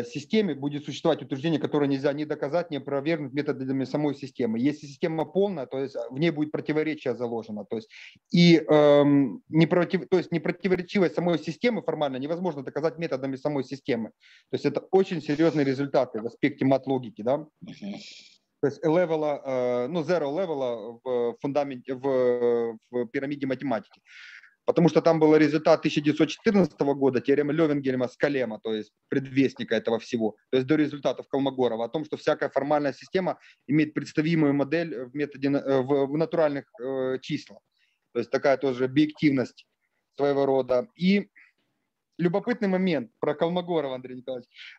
системе будет существовать утверждение, которое нельзя ни доказать, ни опровергнуть методами самой системы. Если система полная, то есть в ней будет противоречие заложено. То есть, непротиворечивость самой системы формально невозможно доказать методами самой системы. То есть это очень серьезные результаты в аспекте мат-логики. Да? То есть zero level в пирамиде математики. Потому что там был результат 1914 года, теорема Лёвенгельма-Скалема, то есть предвестника этого всего, то есть до результатов Колмогорова, о том, что всякая формальная система имеет представимую модель в натуральных числах. То есть такая тоже объективность своего рода. И любопытный момент про Колмогорова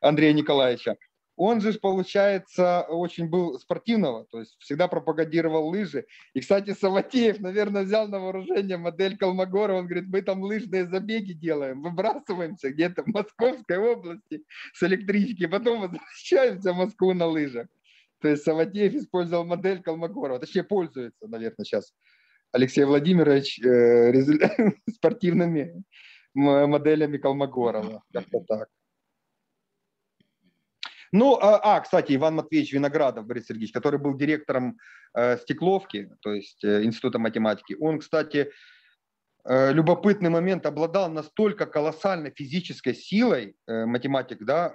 Андрея Николаевича. Он же, получается, очень был спортивного, то есть всегда пропагандировал лыжи. И, кстати, Саватеев, наверное, взял на вооружение модель Колмогорова. Он говорит, мы там лыжные забеги делаем, выбрасываемся где-то в Московской области с электрички, потом возвращаемся в Москву на лыжах. То есть Саватеев использовал модель Колмогорова. Точнее, пользуется, наверное, сейчас Алексей Владимирович спортивными моделями Колмогорова. Как-то так. Ну, кстати, Иван Матвеевич Виноградов, Борис Сергеевич, который был директором Стекловки, то есть Института математики, он, кстати, любопытный момент, обладал настолько колоссальной физической силой, математик, да,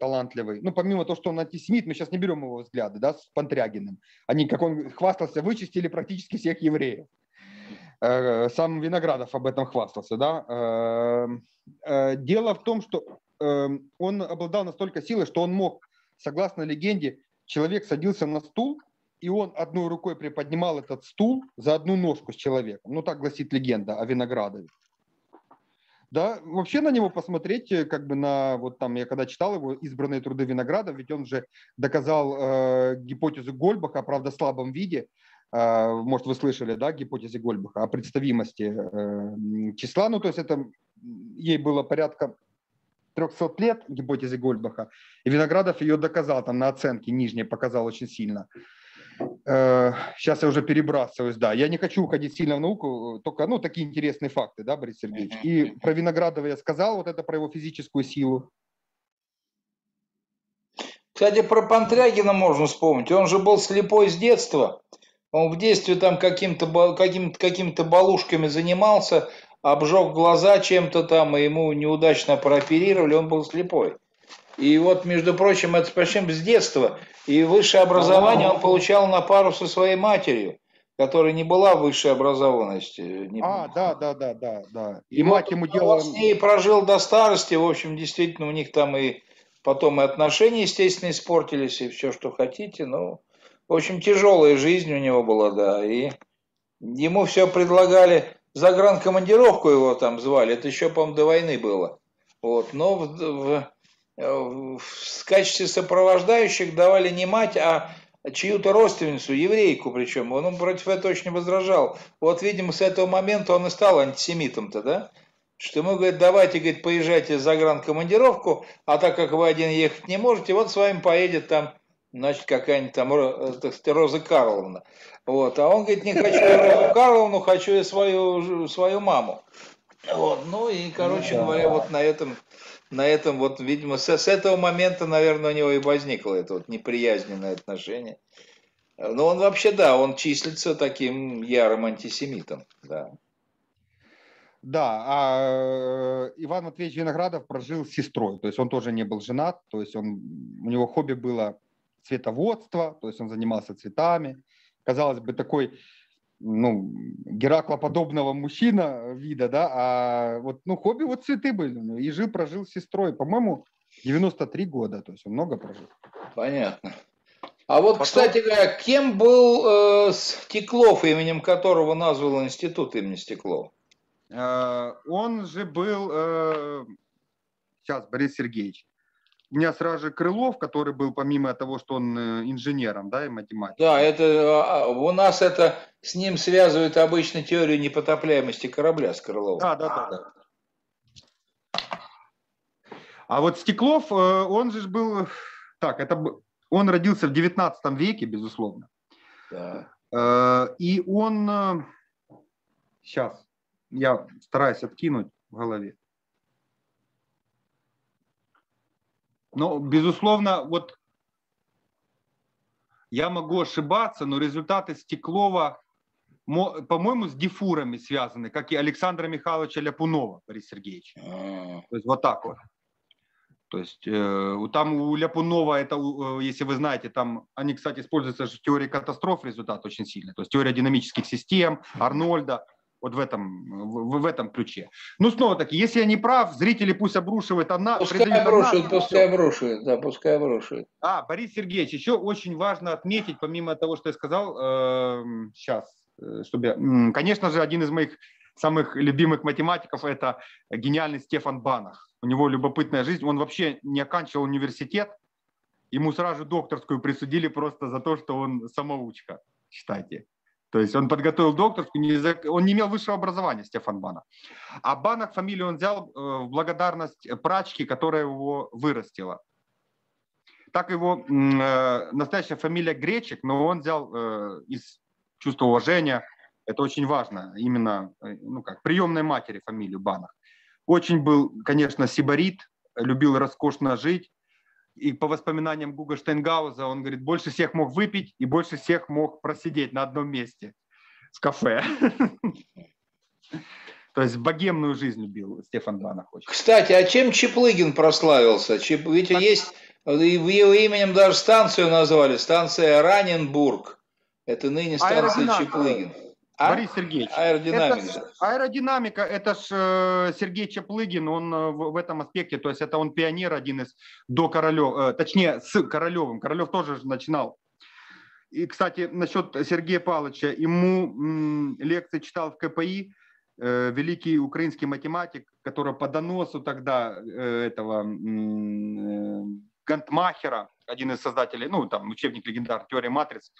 талантливый, ну, помимо того, что он антисемит, мы сейчас не берем его взгляды, да, с Пантрягиным, они, как он хвастался, вычистили практически всех евреев. Сам Виноградов об этом хвастался, да. Дело в том, что он обладал настолько силой, что он мог, согласно легенде, человек садился на стул, и он одной рукой приподнимал этот стул за одну ножку с человеком. Ну, так гласит легенда о Виноградове. Да, вообще на него посмотреть, как бы на, вот там, я когда читал его избранные труды Виноградова, ведь он же доказал гипотезу Гольбаха, правда, в слабом виде. Может, вы слышали, да, гипотезе Гольбаха о представимости числа. Ну, то есть это ей было порядка 300 лет, гипотезе Гольбаха, и Виноградов ее доказал там на оценке нижней, показал очень сильно. Сейчас я уже перебрасываюсь, да. Я не хочу уходить сильно в науку, только, ну, такие интересные факты, да, Борис Сергеевич. И про Виноградова я сказал, вот это про его физическую силу. Кстати, про Пантрягина можно вспомнить. Он же был слепой с детства. Он в детстве там какими-то балушками занимался, обжег глаза чем-то там, и ему неудачно прооперировали, он был слепой. И вот, между прочим, это почти с детства. И высшее образование он получал на пару со своей матерью, которая не была высшей образованности. Да. И мать ему делала... Он с ней прожил до старости, в общем, действительно, у них там и потом и отношения, естественно, испортились, и все, что хотите, но... В общем, тяжелая жизнь у него была, да, и ему все предлагали, загранкомандировку его там звали, это еще, по-моему, до войны было, вот, но в качестве сопровождающих давали не мать, а чью-то родственницу, еврейку причем, он против этого очень возражал, вот, видимо, с этого момента он и стал антисемитом-то, да, что ему, говорит, давайте, говорит, поезжайте в загранкомандировку, а так как вы один ехать не можете, вот с вами поедет там, значит, какая-нибудь там Роза Карловна. Вот. А он говорит, не хочу Розу Карловну, хочу я свою маму. Вот. Ну и, короче говоря, вот на этом вот, видимо, с этого момента, наверное, у него и возникло это вот неприязненное отношение. Но он вообще, да, он числится таким ярым антисемитом. Да. Да, а Иван Матвеевич Виноградов прожил с сестрой, то есть он тоже не был женат, то есть у него хобби было цветоводство, то есть он занимался цветами. Казалось бы, такой, ну, гераклоподобного мужчина вида, да, а вот, ну, хобби вот цветы были. И жил, прожил с сестрой, по-моему, 93 года, то есть он много прожил. Понятно. А вот, кстати говоря, кем был Стеклов, именем которого назвал институт имени Стеклова? Он же был, сейчас, Борис Сергеевич, у меня сразу же Крылов, который был, помимо того, что он инженером, да, и математиком. Да, это у нас это с ним связывают обычно теорию непотопляемости корабля с Крыловым. Да. А вот Стеклов, он же был, так, он родился в 19 веке, безусловно. Да. И он, сейчас, я стараюсь откинуть в голове. Ну, безусловно, вот я могу ошибаться, но результаты Стеклова, по-моему, с Дифурами связаны, как и Александра Михайловича Ляпунова, Борис Сергеевич. То есть вот так вот. То есть там у Ляпунова, это, если вы знаете, там они, кстати, используются в теории катастроф, результат очень сильный. То есть теория динамических систем, Арнольда. Вот в этом ключе. Ну, снова-таки, если я не прав, зрители пусть обрушивают. Пускай обрушивают. Борис Сергеевич, еще очень важно отметить, помимо того, что я сказал, конечно же, один из моих самых любимых математиков – это гениальный Стефан Банах. У него любопытная жизнь. Он вообще не оканчивал университет. Ему сразу докторскую присудили просто за то, что он самоучка, считайте. То есть он подготовил докторскую, он не имел высшего образования, Стефан Банах. А Банах фамилию он взял в благодарность прачке, которая его вырастила. Так его настоящая фамилия Гречик, но он взял из чувства уважения, это очень важно, именно приемной матери фамилию Банах. Очень был, конечно, сибарит, любил роскошно жить. И по воспоминаниям Гуга Штейнгауза, он говорит, больше всех мог выпить и больше всех мог просидеть на одном месте в кафе. То есть богемную жизнь любил Стефан Банах. Кстати, а чем Чаплыгин прославился? Ведь есть, его именем даже станцию назвали, станция Раненбург. Это ныне станция Чаплыгин. Борис Сергеевич, аэродинамика, это ж Сергей Чаплыгин, он в этом аспекте, то есть это он пионер один из до Королева, точнее с Королевым, Королев тоже начинал. И, кстати, насчет Сергея Павловича, ему лекции читал в КПИ великий украинский математик, который по доносу тогда этого Гантмахера, один из создателей, ну, там, учебник легендарной теории матриц,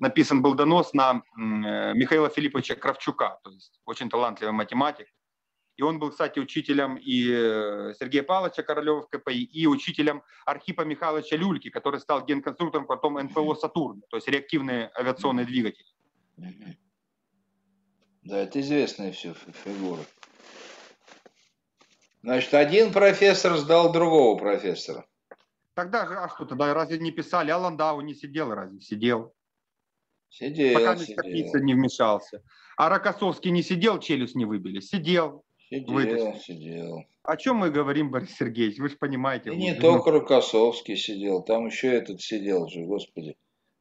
написан был донос на Михаила Филипповича Кравчука, то есть очень талантливый математик, И он был, кстати, учителем и Сергея Павловича Королева в КПИ, и учителем Архипа Михайловича Люльки, который стал генконструктором потом НПО «Сатурн», то есть реактивные авиационные двигатели. Да, это известная все фигура. Значит, один профессор сдал другого профессора. Тогда же, а что тогда, разве не писали? А Ландау не сидел, разве сидел? Сидел. Пока Мистер не вмешался. А Рокоссовский не сидел, челюсть не выбили? Сидел. Сидел, вытащили. Сидел. О чем мы говорим, Борис Сергеевич? Вы же понимаете. И не только Рокоссовский сидел, там еще этот сидел же, господи.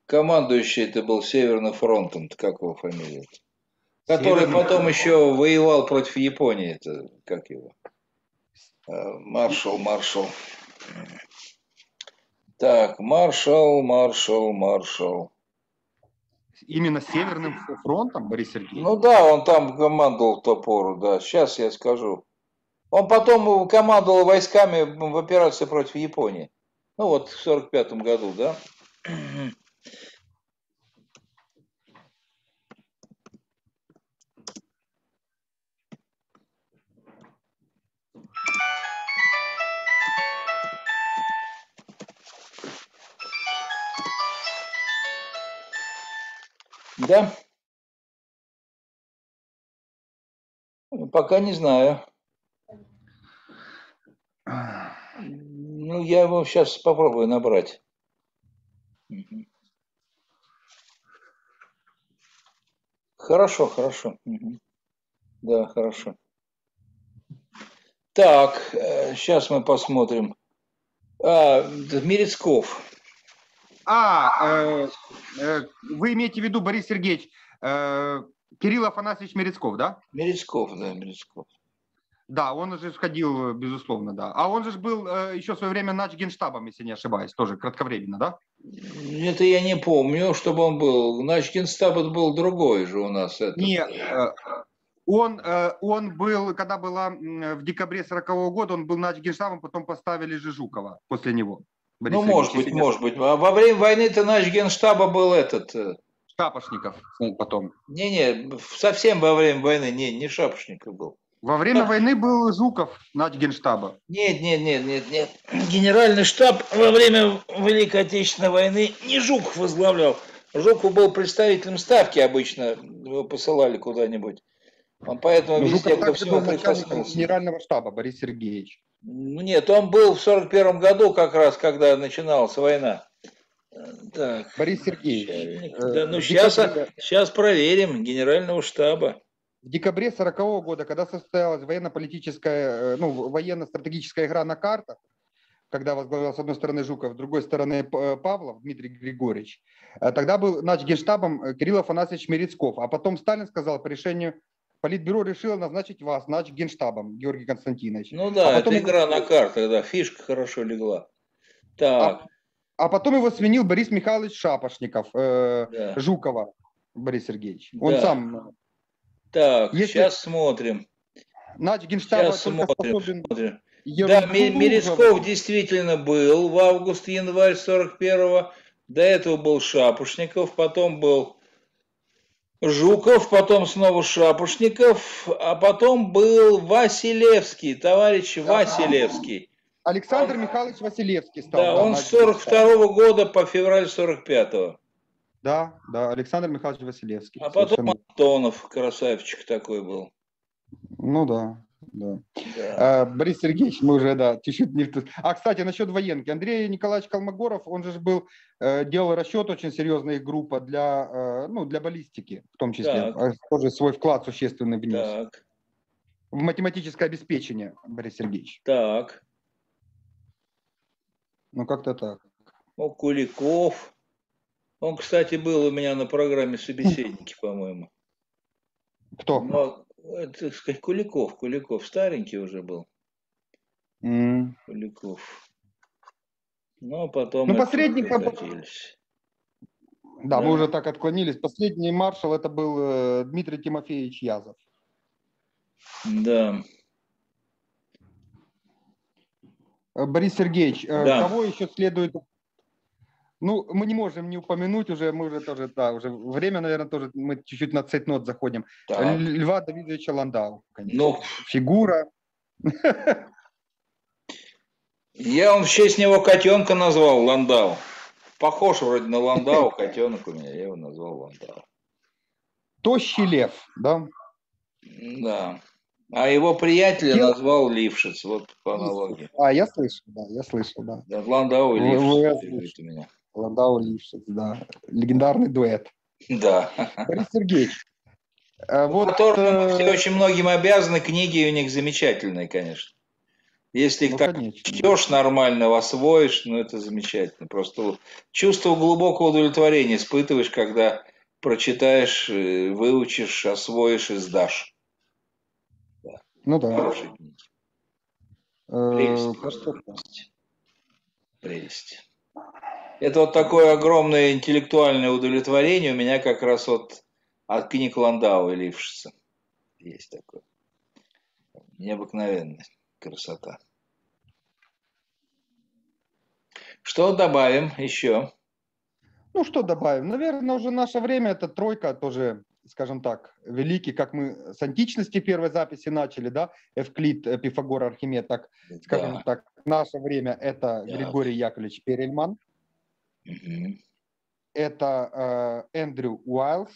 Командующий это был Северным фронтом, как его фамилия? Который Северный потом фронт. Еще воевал против Японии, это как его? Маршал. Так, маршал. Именно Северным фронтом, Борис Сергеевич? Ну да, он там командовал в ту пору, да. Сейчас я скажу. Он потом командовал войсками в операции против Японии. Ну вот, в 1945 году, да. Да? Пока не знаю. Ну, я его сейчас попробую набрать. Хорошо. Да, хорошо. Так, сейчас мы посмотрим. Мерецков. Вы имеете в виду, Борис Сергеевич, Кирилл Афанасьевич Мерецков, да? Мерецков. Да, он же входил, безусловно, да. А он же был еще в свое время начгенштабом, если не ошибаюсь, тоже кратковременно, да? Это я не помню, чтобы он был. Начгенштаб был другой же у нас. Этот. Нет, он был, когда была в декабре 40-го года, он был начгенштабом, потом поставили же Жукова после него. Борис Сергеевич, может быть. А во время войны-то наш генштаба был этот... Шапошников потом. Не, совсем во время войны не Шапошников был. Во время войны был Жуков, наш генштаба. Нет. Генеральный штаб во время Великой Отечественной войны не Жуков возглавлял. Жуков был представителем ставки обычно, его посылали куда-нибудь. Он поэтому Жуков также был начальник генерального штаба, Борис Сергеевич. Нет, он был в 1941 году, как раз, когда начиналась война. Так. Борис Сергеевич. Да, сейчас проверим генерального штаба. В декабре 1940 года, когда состоялась военно-политическая, военно-стратегическая игра на картах, когда возглавлял с одной стороны Жуков, с другой стороны Павлов, Дмитрий Григорьевич, тогда был начгенштабом Кирилл Афанасьевич Мерецков. А потом Сталин сказал по решению... Политбюро решило назначить вас начгенштабом, Георгий Константинович. Ну да, потом игра на картах, да, фишка хорошо легла. Так. А потом его сменил Борис Михайлович Шапошников, да. Жукова, Борис Сергеевич. Он сам. Так, сейчас смотрим. Начгенштаба только способен... Да, Мерецков действительно был в август-январь 41-го. До этого был Шапошников, потом был... Жуков, потом снова Шапошников, а потом был Василевский, товарищ Василевский. Александр Михайлович Василевский стал. Да, он с 1942 года по февраль 1945. Да, Александр Михайлович Василевский. А потом Антонов, красавчик такой был. Ну да. Борис Сергеевич, мы уже, чуть-чуть не... А, кстати, насчет военки. Андрей Николаевич Колмогоров, он же был, делал расчет очень серьезных групп для баллистики, в том числе. Так. Тоже свой вклад существенный внес. Так. В математическое обеспечение, Борис Сергеевич. Так. Ну, как-то так. Куликов. Он, кстати, был у меня на программе «Собеседники», по-моему. Кто? Это, сказать, Куликов, старенький уже был. Куликов. Но потом... посредник... Да, мы уже так отклонились. Последний маршал это был Дмитрий Тимофеевич Язов. Да. Борис Сергеевич, кого еще следует... Ну, мы не можем не упомянуть уже, мы уже тоже, да, уже время, наверное, тоже, мы чуть-чуть на цейтнот заходим. Так. Льва Давидовича Ландау, конечно. Ну, фигура. Я вам в честь него котенка назвал Ландау. Похож вроде на Ландау, котенок у меня, я его назвал Ландау. Тощий лев, да? Да. А его приятеля назвал Лившиц, вот по аналогии. А, я слышал, да, Да, Ландау и Лившиц. Ландау и Лившиц, да. Легендарный дуэт. Да. Борис Сергеевич. Вот... Которым все очень многим обязаны, книги у них замечательные, конечно. Если их так чтешь нормально, освоишь, ну это замечательно. Просто чувство глубокого удовлетворения испытываешь, когда прочитаешь, выучишь, освоишь и сдашь. Ну да. Хорошие книги. Прелесть. Прелесть. Это вот такое огромное интеллектуальное удовлетворение у меня как раз вот от книг Ландау и Лившица. Есть такое. Необыкновенная красота. Что добавим еще? Ну что добавим? Наверное, уже наше время, это тройка тоже... скажем так, великий, как мы с античности первой записи начали, да, Эвклид, Пифагор, Архимед, так, да. Скажем так, наше время это да. Григорий Яковлевич Перельман, угу. Это Эндрю Уайлз,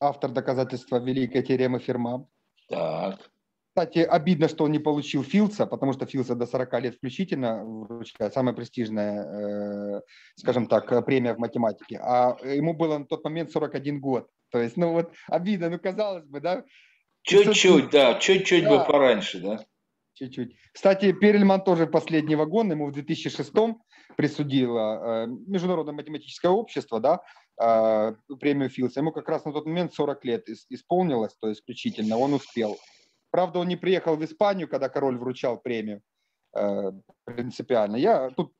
автор доказательства великой теоремы Ферма. Так. Кстати, обидно, что он не получил Филдса, потому что Филдса до 40 лет включительно вручает, самая престижная, скажем так, премия в математике, а ему было на тот момент 41 год. То есть, ну вот, обидно, ну, казалось бы, да? Чуть-чуть, да, чуть-чуть да. Бы пораньше, да? Чуть-чуть. Кстати, Перельман тоже последний вагон, ему в 2006-м присудило Международное математическое общество, да, премию Филдса. Ему как раз на тот момент 40 лет исполнилось, то есть, исключительно, он успел. Правда, он не приехал в Испанию, когда король вручал премию принципиально. Я тут,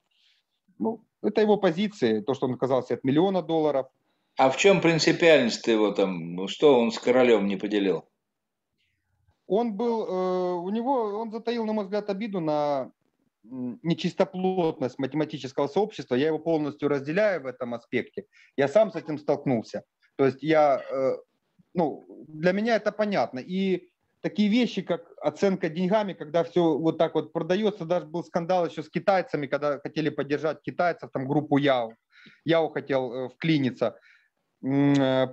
ну, это его позиции, то, что он отказался от $1 миллиона. А в чем принципиальность его там? Что он с королем не поделил? Он был, у него, он затаил, на мой взгляд, обиду на нечистоплотность математического сообщества. Я его полностью разделяю в этом аспекте. Я сам с этим столкнулся. То есть я, ну, для меня это понятно. И такие вещи, как оценка деньгами, когда все вот так вот продается, даже был скандал еще с китайцами, когда хотели поддержать китайцев, там группу Яо. Яо хотел вклиниться.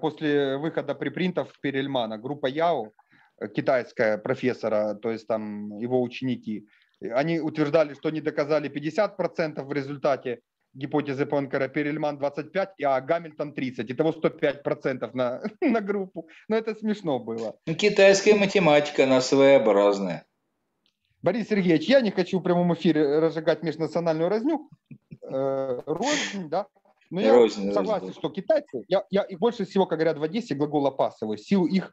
После выхода припринтов Перельмана группа Яо, китайская профессора, то есть там его ученики, они утверждали, что они доказали 50% в результате гипотезы Панкера, Перельман 25%, а Гамильтон 30%. Итого 105% на группу. Но это смешно было. Китайская математика, она своеобразная. Борис Сергеевич, я не хочу в прямом эфире разжигать межнациональную разню. Рознь, да? Но я согласен, что китайцы, я их больше всего, как говорят в Одессе, глагол опасываю, силу их,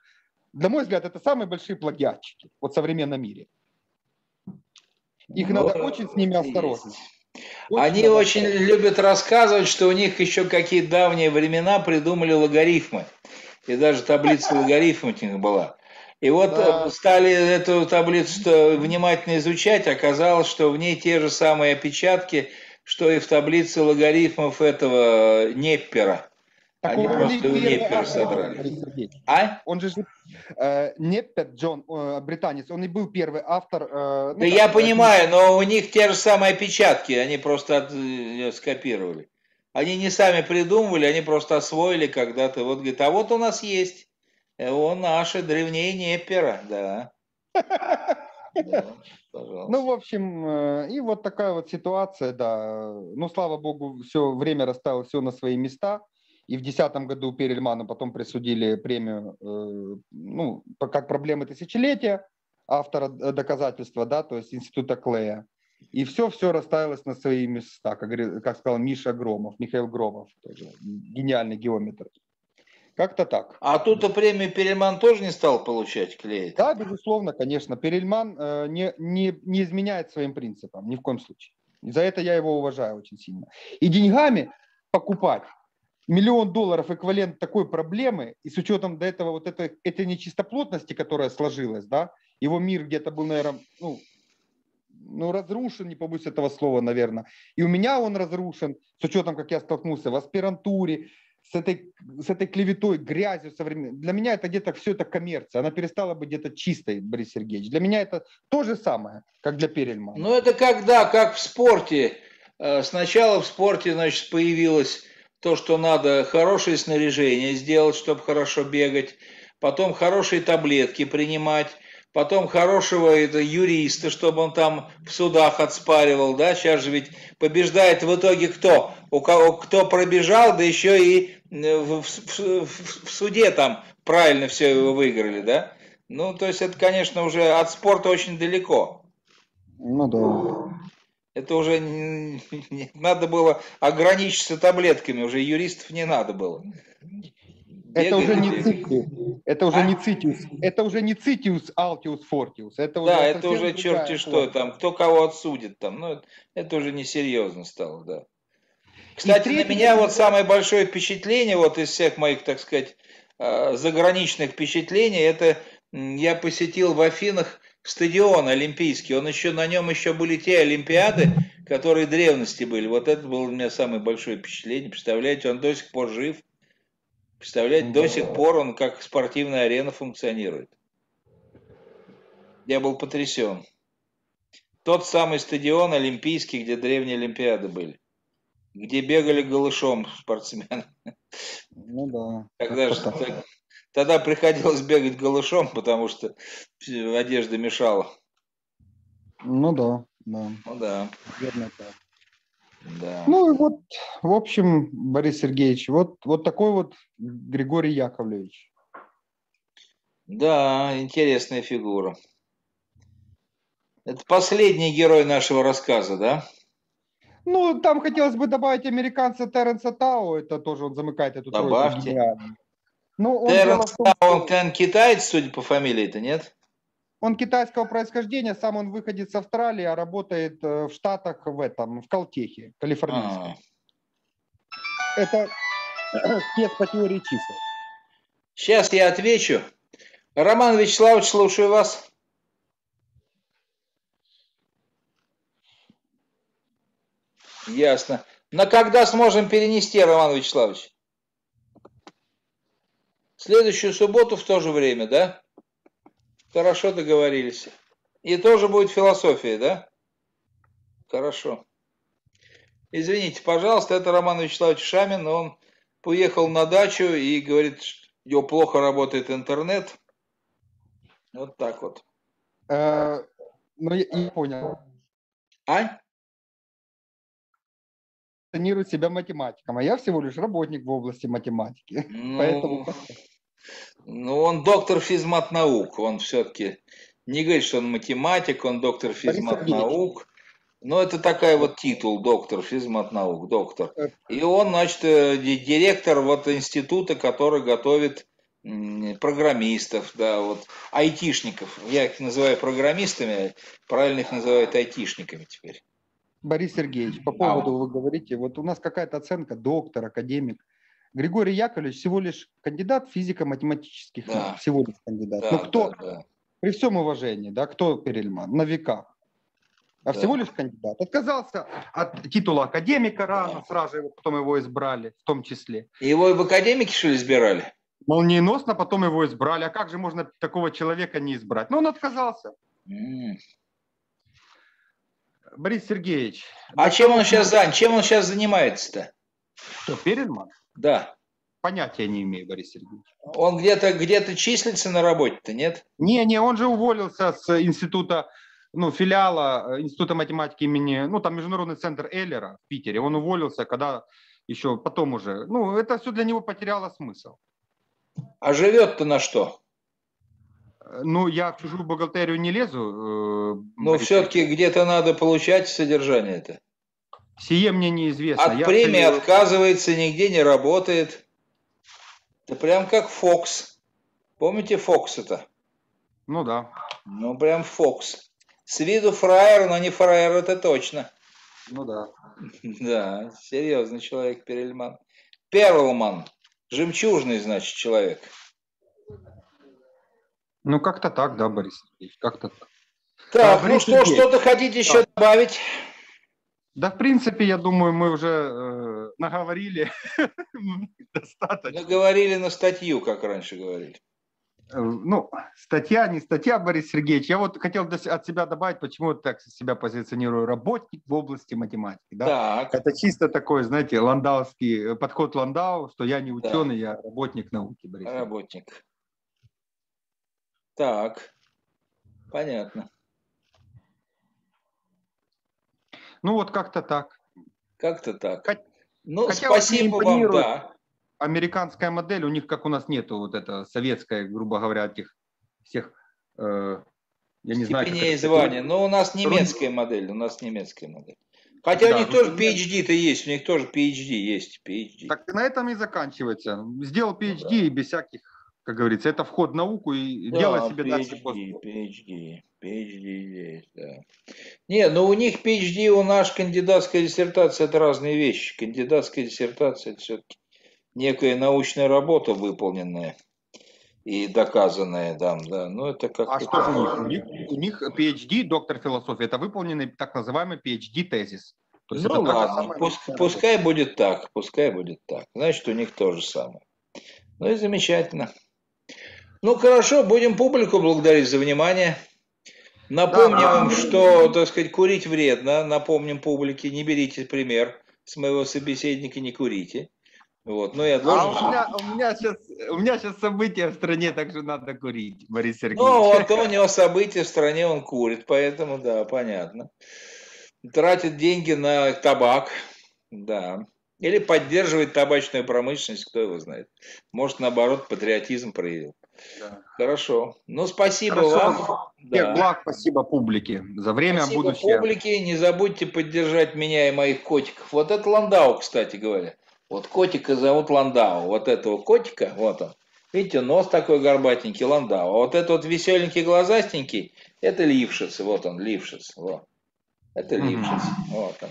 на мой взгляд, это самые большие плагиатчики вот в современном мире. Их надо очень с ними осторожно. Они очень любят рассказывать, что у них еще какие давние времена придумали логарифмы. И даже таблица логарифмов была. И вот стали эту таблицу внимательно изучать, оказалось, что в ней те же самые опечатки, что и в таблице логарифмов этого Неппера. Они просто у Неппера собрали. А? Он же Неппер, Джон, британец, он и был первый автор. Ну, да я понимаю, но у них те же самые опечатки, они просто скопировали. Они не сами придумывали, они просто освоили когда-то. Вот говорит, а вот у нас есть, он наши древнее Неппера, да. Да, ну, в общем, и вот такая вот ситуация, да. Ну, слава богу, все время расставило все на свои места. И в 2010 году Перельману потом присудили премию, ну, как проблемы тысячелетия, автора доказательства, да, то есть Института Клея. И все расставилось на свои места, как сказал Миша Громов, Михаил Громов, тоже гениальный геометр. Как-то так. А тут-то премию Перельман тоже не стал получать, Клей? Да, безусловно, конечно. Перельман не изменяет своим принципам, ни в коем случае. И за это я его уважаю очень сильно. И деньгами покупать $1 миллион эквивалент такой проблемы, и с учетом до этого вот этой нечистоплотности, которая сложилась, да, его мир где-то был, наверное, ну, ну, разрушен, не побоюсь этого слова, наверное. И у меня он разрушен, с учетом, как я столкнулся в аспирантуре, с этой клеветой, грязью современной. Для меня это где-то все это коммерция. Она перестала быть где-то чистой, Борис Сергеевич. Для меня это то же самое, как для Перельмана. Ну, это когда, как в спорте. Сначала в спорте, значит, появилось то, что надо хорошее снаряжение сделать, чтобы хорошо бегать. Потом хорошие таблетки принимать. Потом хорошего юриста, чтобы он там в судах отспаривал, да, сейчас же ведь побеждает в итоге кто? У кого, кто пробежал, да еще и в суде там правильно все его выиграли, да? Ну, то есть это, конечно, уже от спорта очень далеко. Ну да. Это уже надо было ограничиться таблетками, уже юристов не надо было. Это уже не цитиус, это уже не цитиус, Altius Fortius. Это уже, да, это уже черти что там, кто кого отсудит там, ну, это уже несерьезно стало, да. Кстати, на меня вот самое большое впечатление, вот из всех моих, так сказать, заграничных впечатлений, это я посетил в Афинах стадион олимпийский, на нем еще были те олимпиады, которые в древности были, вот это было у меня самое большое впечатление, представляете, он до сих пор жив. Представляете, да. До сих пор он как спортивная арена функционирует. Я был потрясен. Тот самый стадион олимпийский, где древние олимпиады были. Где бегали голышом спортсмены. Ну да. Тогда приходилось бегать голышом, потому что одежда мешала. Ну да. Ну да. Верно так. Да. Ну и вот, в общем, Борис Сергеевич, вот такой вот Григорий Яковлевич. Да, интересная фигура. Это последний герой нашего рассказа, да? Ну, там хотелось бы добавить американца Терренса Тау, это тоже он замыкает эту тройку. Добавьте. Терренс Тау, он китаец, судя по фамилии-то, нет? Он китайского происхождения, сам он выходит с Австралии, а работает в Штатах в Калтехе, калифорнийском. Это спец по теории чисел. Сейчас я отвечу. Роман Вячеславович, слушаю вас. Ясно. На когда сможем перенести, Роман Вячеславович? Следующую субботу в то же время, да? Хорошо, договорились. И тоже будет философия, да? Хорошо. Извините, пожалуйста, это Роман Вячеславович Шамин. Он уехал на дачу и говорит, что у него плохо работает интернет. Вот так вот. Ну, я понял. А? Позиционирую себя математиком, а я всего лишь работник в области математики. Ну... Поэтому... Ну, он доктор физмат-наук, он все-таки не говорит, что он математик, он доктор физмат-наук, но это такая вот титул, доктор физмат-наук, доктор. И он, значит, директор вот института, который готовит программистов, да, вот, айтишников, я их называю программистами, правильно их называют айтишниками теперь. Борис Сергеевич, по поводу вы говорите, вот у нас какая-то оценка доктор, академик. Григорий Яковлевич всего лишь кандидат физико-математических наук, да. Всего лишь кандидат. Да, но кто, да. При всем уважении, да, кто Перельман? На века. А да. Всего лишь кандидат. Отказался от титула академика рано, да. Сразу его, потом его избрали, в том числе. Его и в академике, что ли, избирали? Молниеносно потом его избрали. А как же можно такого человека не избрать? Но он отказался. Борис Сергеевич. А чем он сейчас занят? Чем он сейчас занимается-то? Что, Перельман? Да. Понятия не имею, Борис Сергеевич. Он где-то числится на работе-то, нет? Не, он же уволился с института, ну, филиала Института математики имени, ну, там Международный центр Эйлера в Питере. Он уволился, когда еще потом уже. Ну, это все для него потеряло смысл. А живет-то на что? Ну, я в чужую бухгалтерию не лезу. Но все-таки где-то надо получать содержание это. Сие мне неизвестно. От премии отказывается, нигде не работает. Это прям как Фокс. Помните Фокса-то? Ну да. Ну прям Фокс. С виду фраер, но не фраер, это точно. Ну да. Да, серьезный человек Перельман. Перлман. Жемчужный, значит, человек. Ну как-то так, да, Борис Сергеевич, как-то так. Так, ну что, что-то хотите еще добавить? Да, в принципе, я думаю, мы уже наговорили достаточно. Наговорили на статью, как раньше говорили. Ну, статья, не статья, Борис Сергеевич. Я вот хотел от себя добавить, почему я так себя позиционирую. Работник в области математики. Да? Это чисто такой, знаете, ландауский, подход Ландау, что я не ученый, я работник науки, Борис Сергеевич. Работник. Так, понятно. Ну вот как-то так. Как-то так. Ну, хотя спасибо вам, да. Американская модель, у них, как у нас, нету вот это советская, грубо говоря, этих всех, я не знаю. Степеней и звания, но у нас немецкая модель, у нас немецкая модель. Хотя да, у них тоже PhD-то есть, у них тоже PhD. Так на этом и заканчивается. Сделал PhD и без всяких, как говорится, это вход в науку и дело себе дальше после. PhD есть, да. Не, ну у них PhD, у нас кандидатская диссертация — это разные вещи. Кандидатская диссертация — это все-таки некая научная работа, выполненная и доказанная, да. Ну, это как что же у них PhD, доктор философии, это выполненный так называемый PhD-тезис. Ну это ладно, пускай будет так, Значит, у них то же самое. Ну и замечательно. Ну хорошо, будем публику благодарить за внимание. Напомним вам, что, так сказать, курить вредно. Напомним публике, не берите пример с моего собеседника, не курите. Вот, ну я должен... у меня сейчас события в стране, так же надо курить, Борис Сергеевич. Ну вот у него события в стране, он курит, поэтому, да, понятно. Тратит деньги на табак, да. Или поддерживает табачную промышленность, кто его знает. Может, наоборот, патриотизм проявил. Да. Хорошо. Ну, спасибо вам. Всех благ, спасибо публике за время, спасибо будущее. Публике. Не забудьте поддержать меня и моих котиков. Вот это Ландау, кстати говоря. Вот котика зовут Ландау. Вот этого котика, вот он. Видите, нос такой горбатенький, Ландау. А вот этот вот веселенький, глазастенький, это Лившиц. Вот он, Лившиц. Вот. Это Лившиц. Вот он.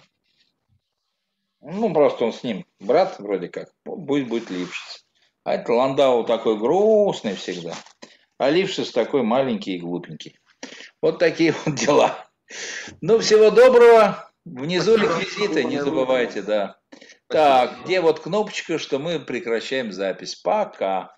Ну, просто он с ним брат, вроде как. Будет Лившиц. А это Ландау такой грустный всегда. А Лившиц такой маленький и глупенький. Вот такие вот дела. Ну, всего доброго. Внизу реквизиты, не забывайте, да. Так, где вот кнопочка, что мы прекращаем запись. Пока.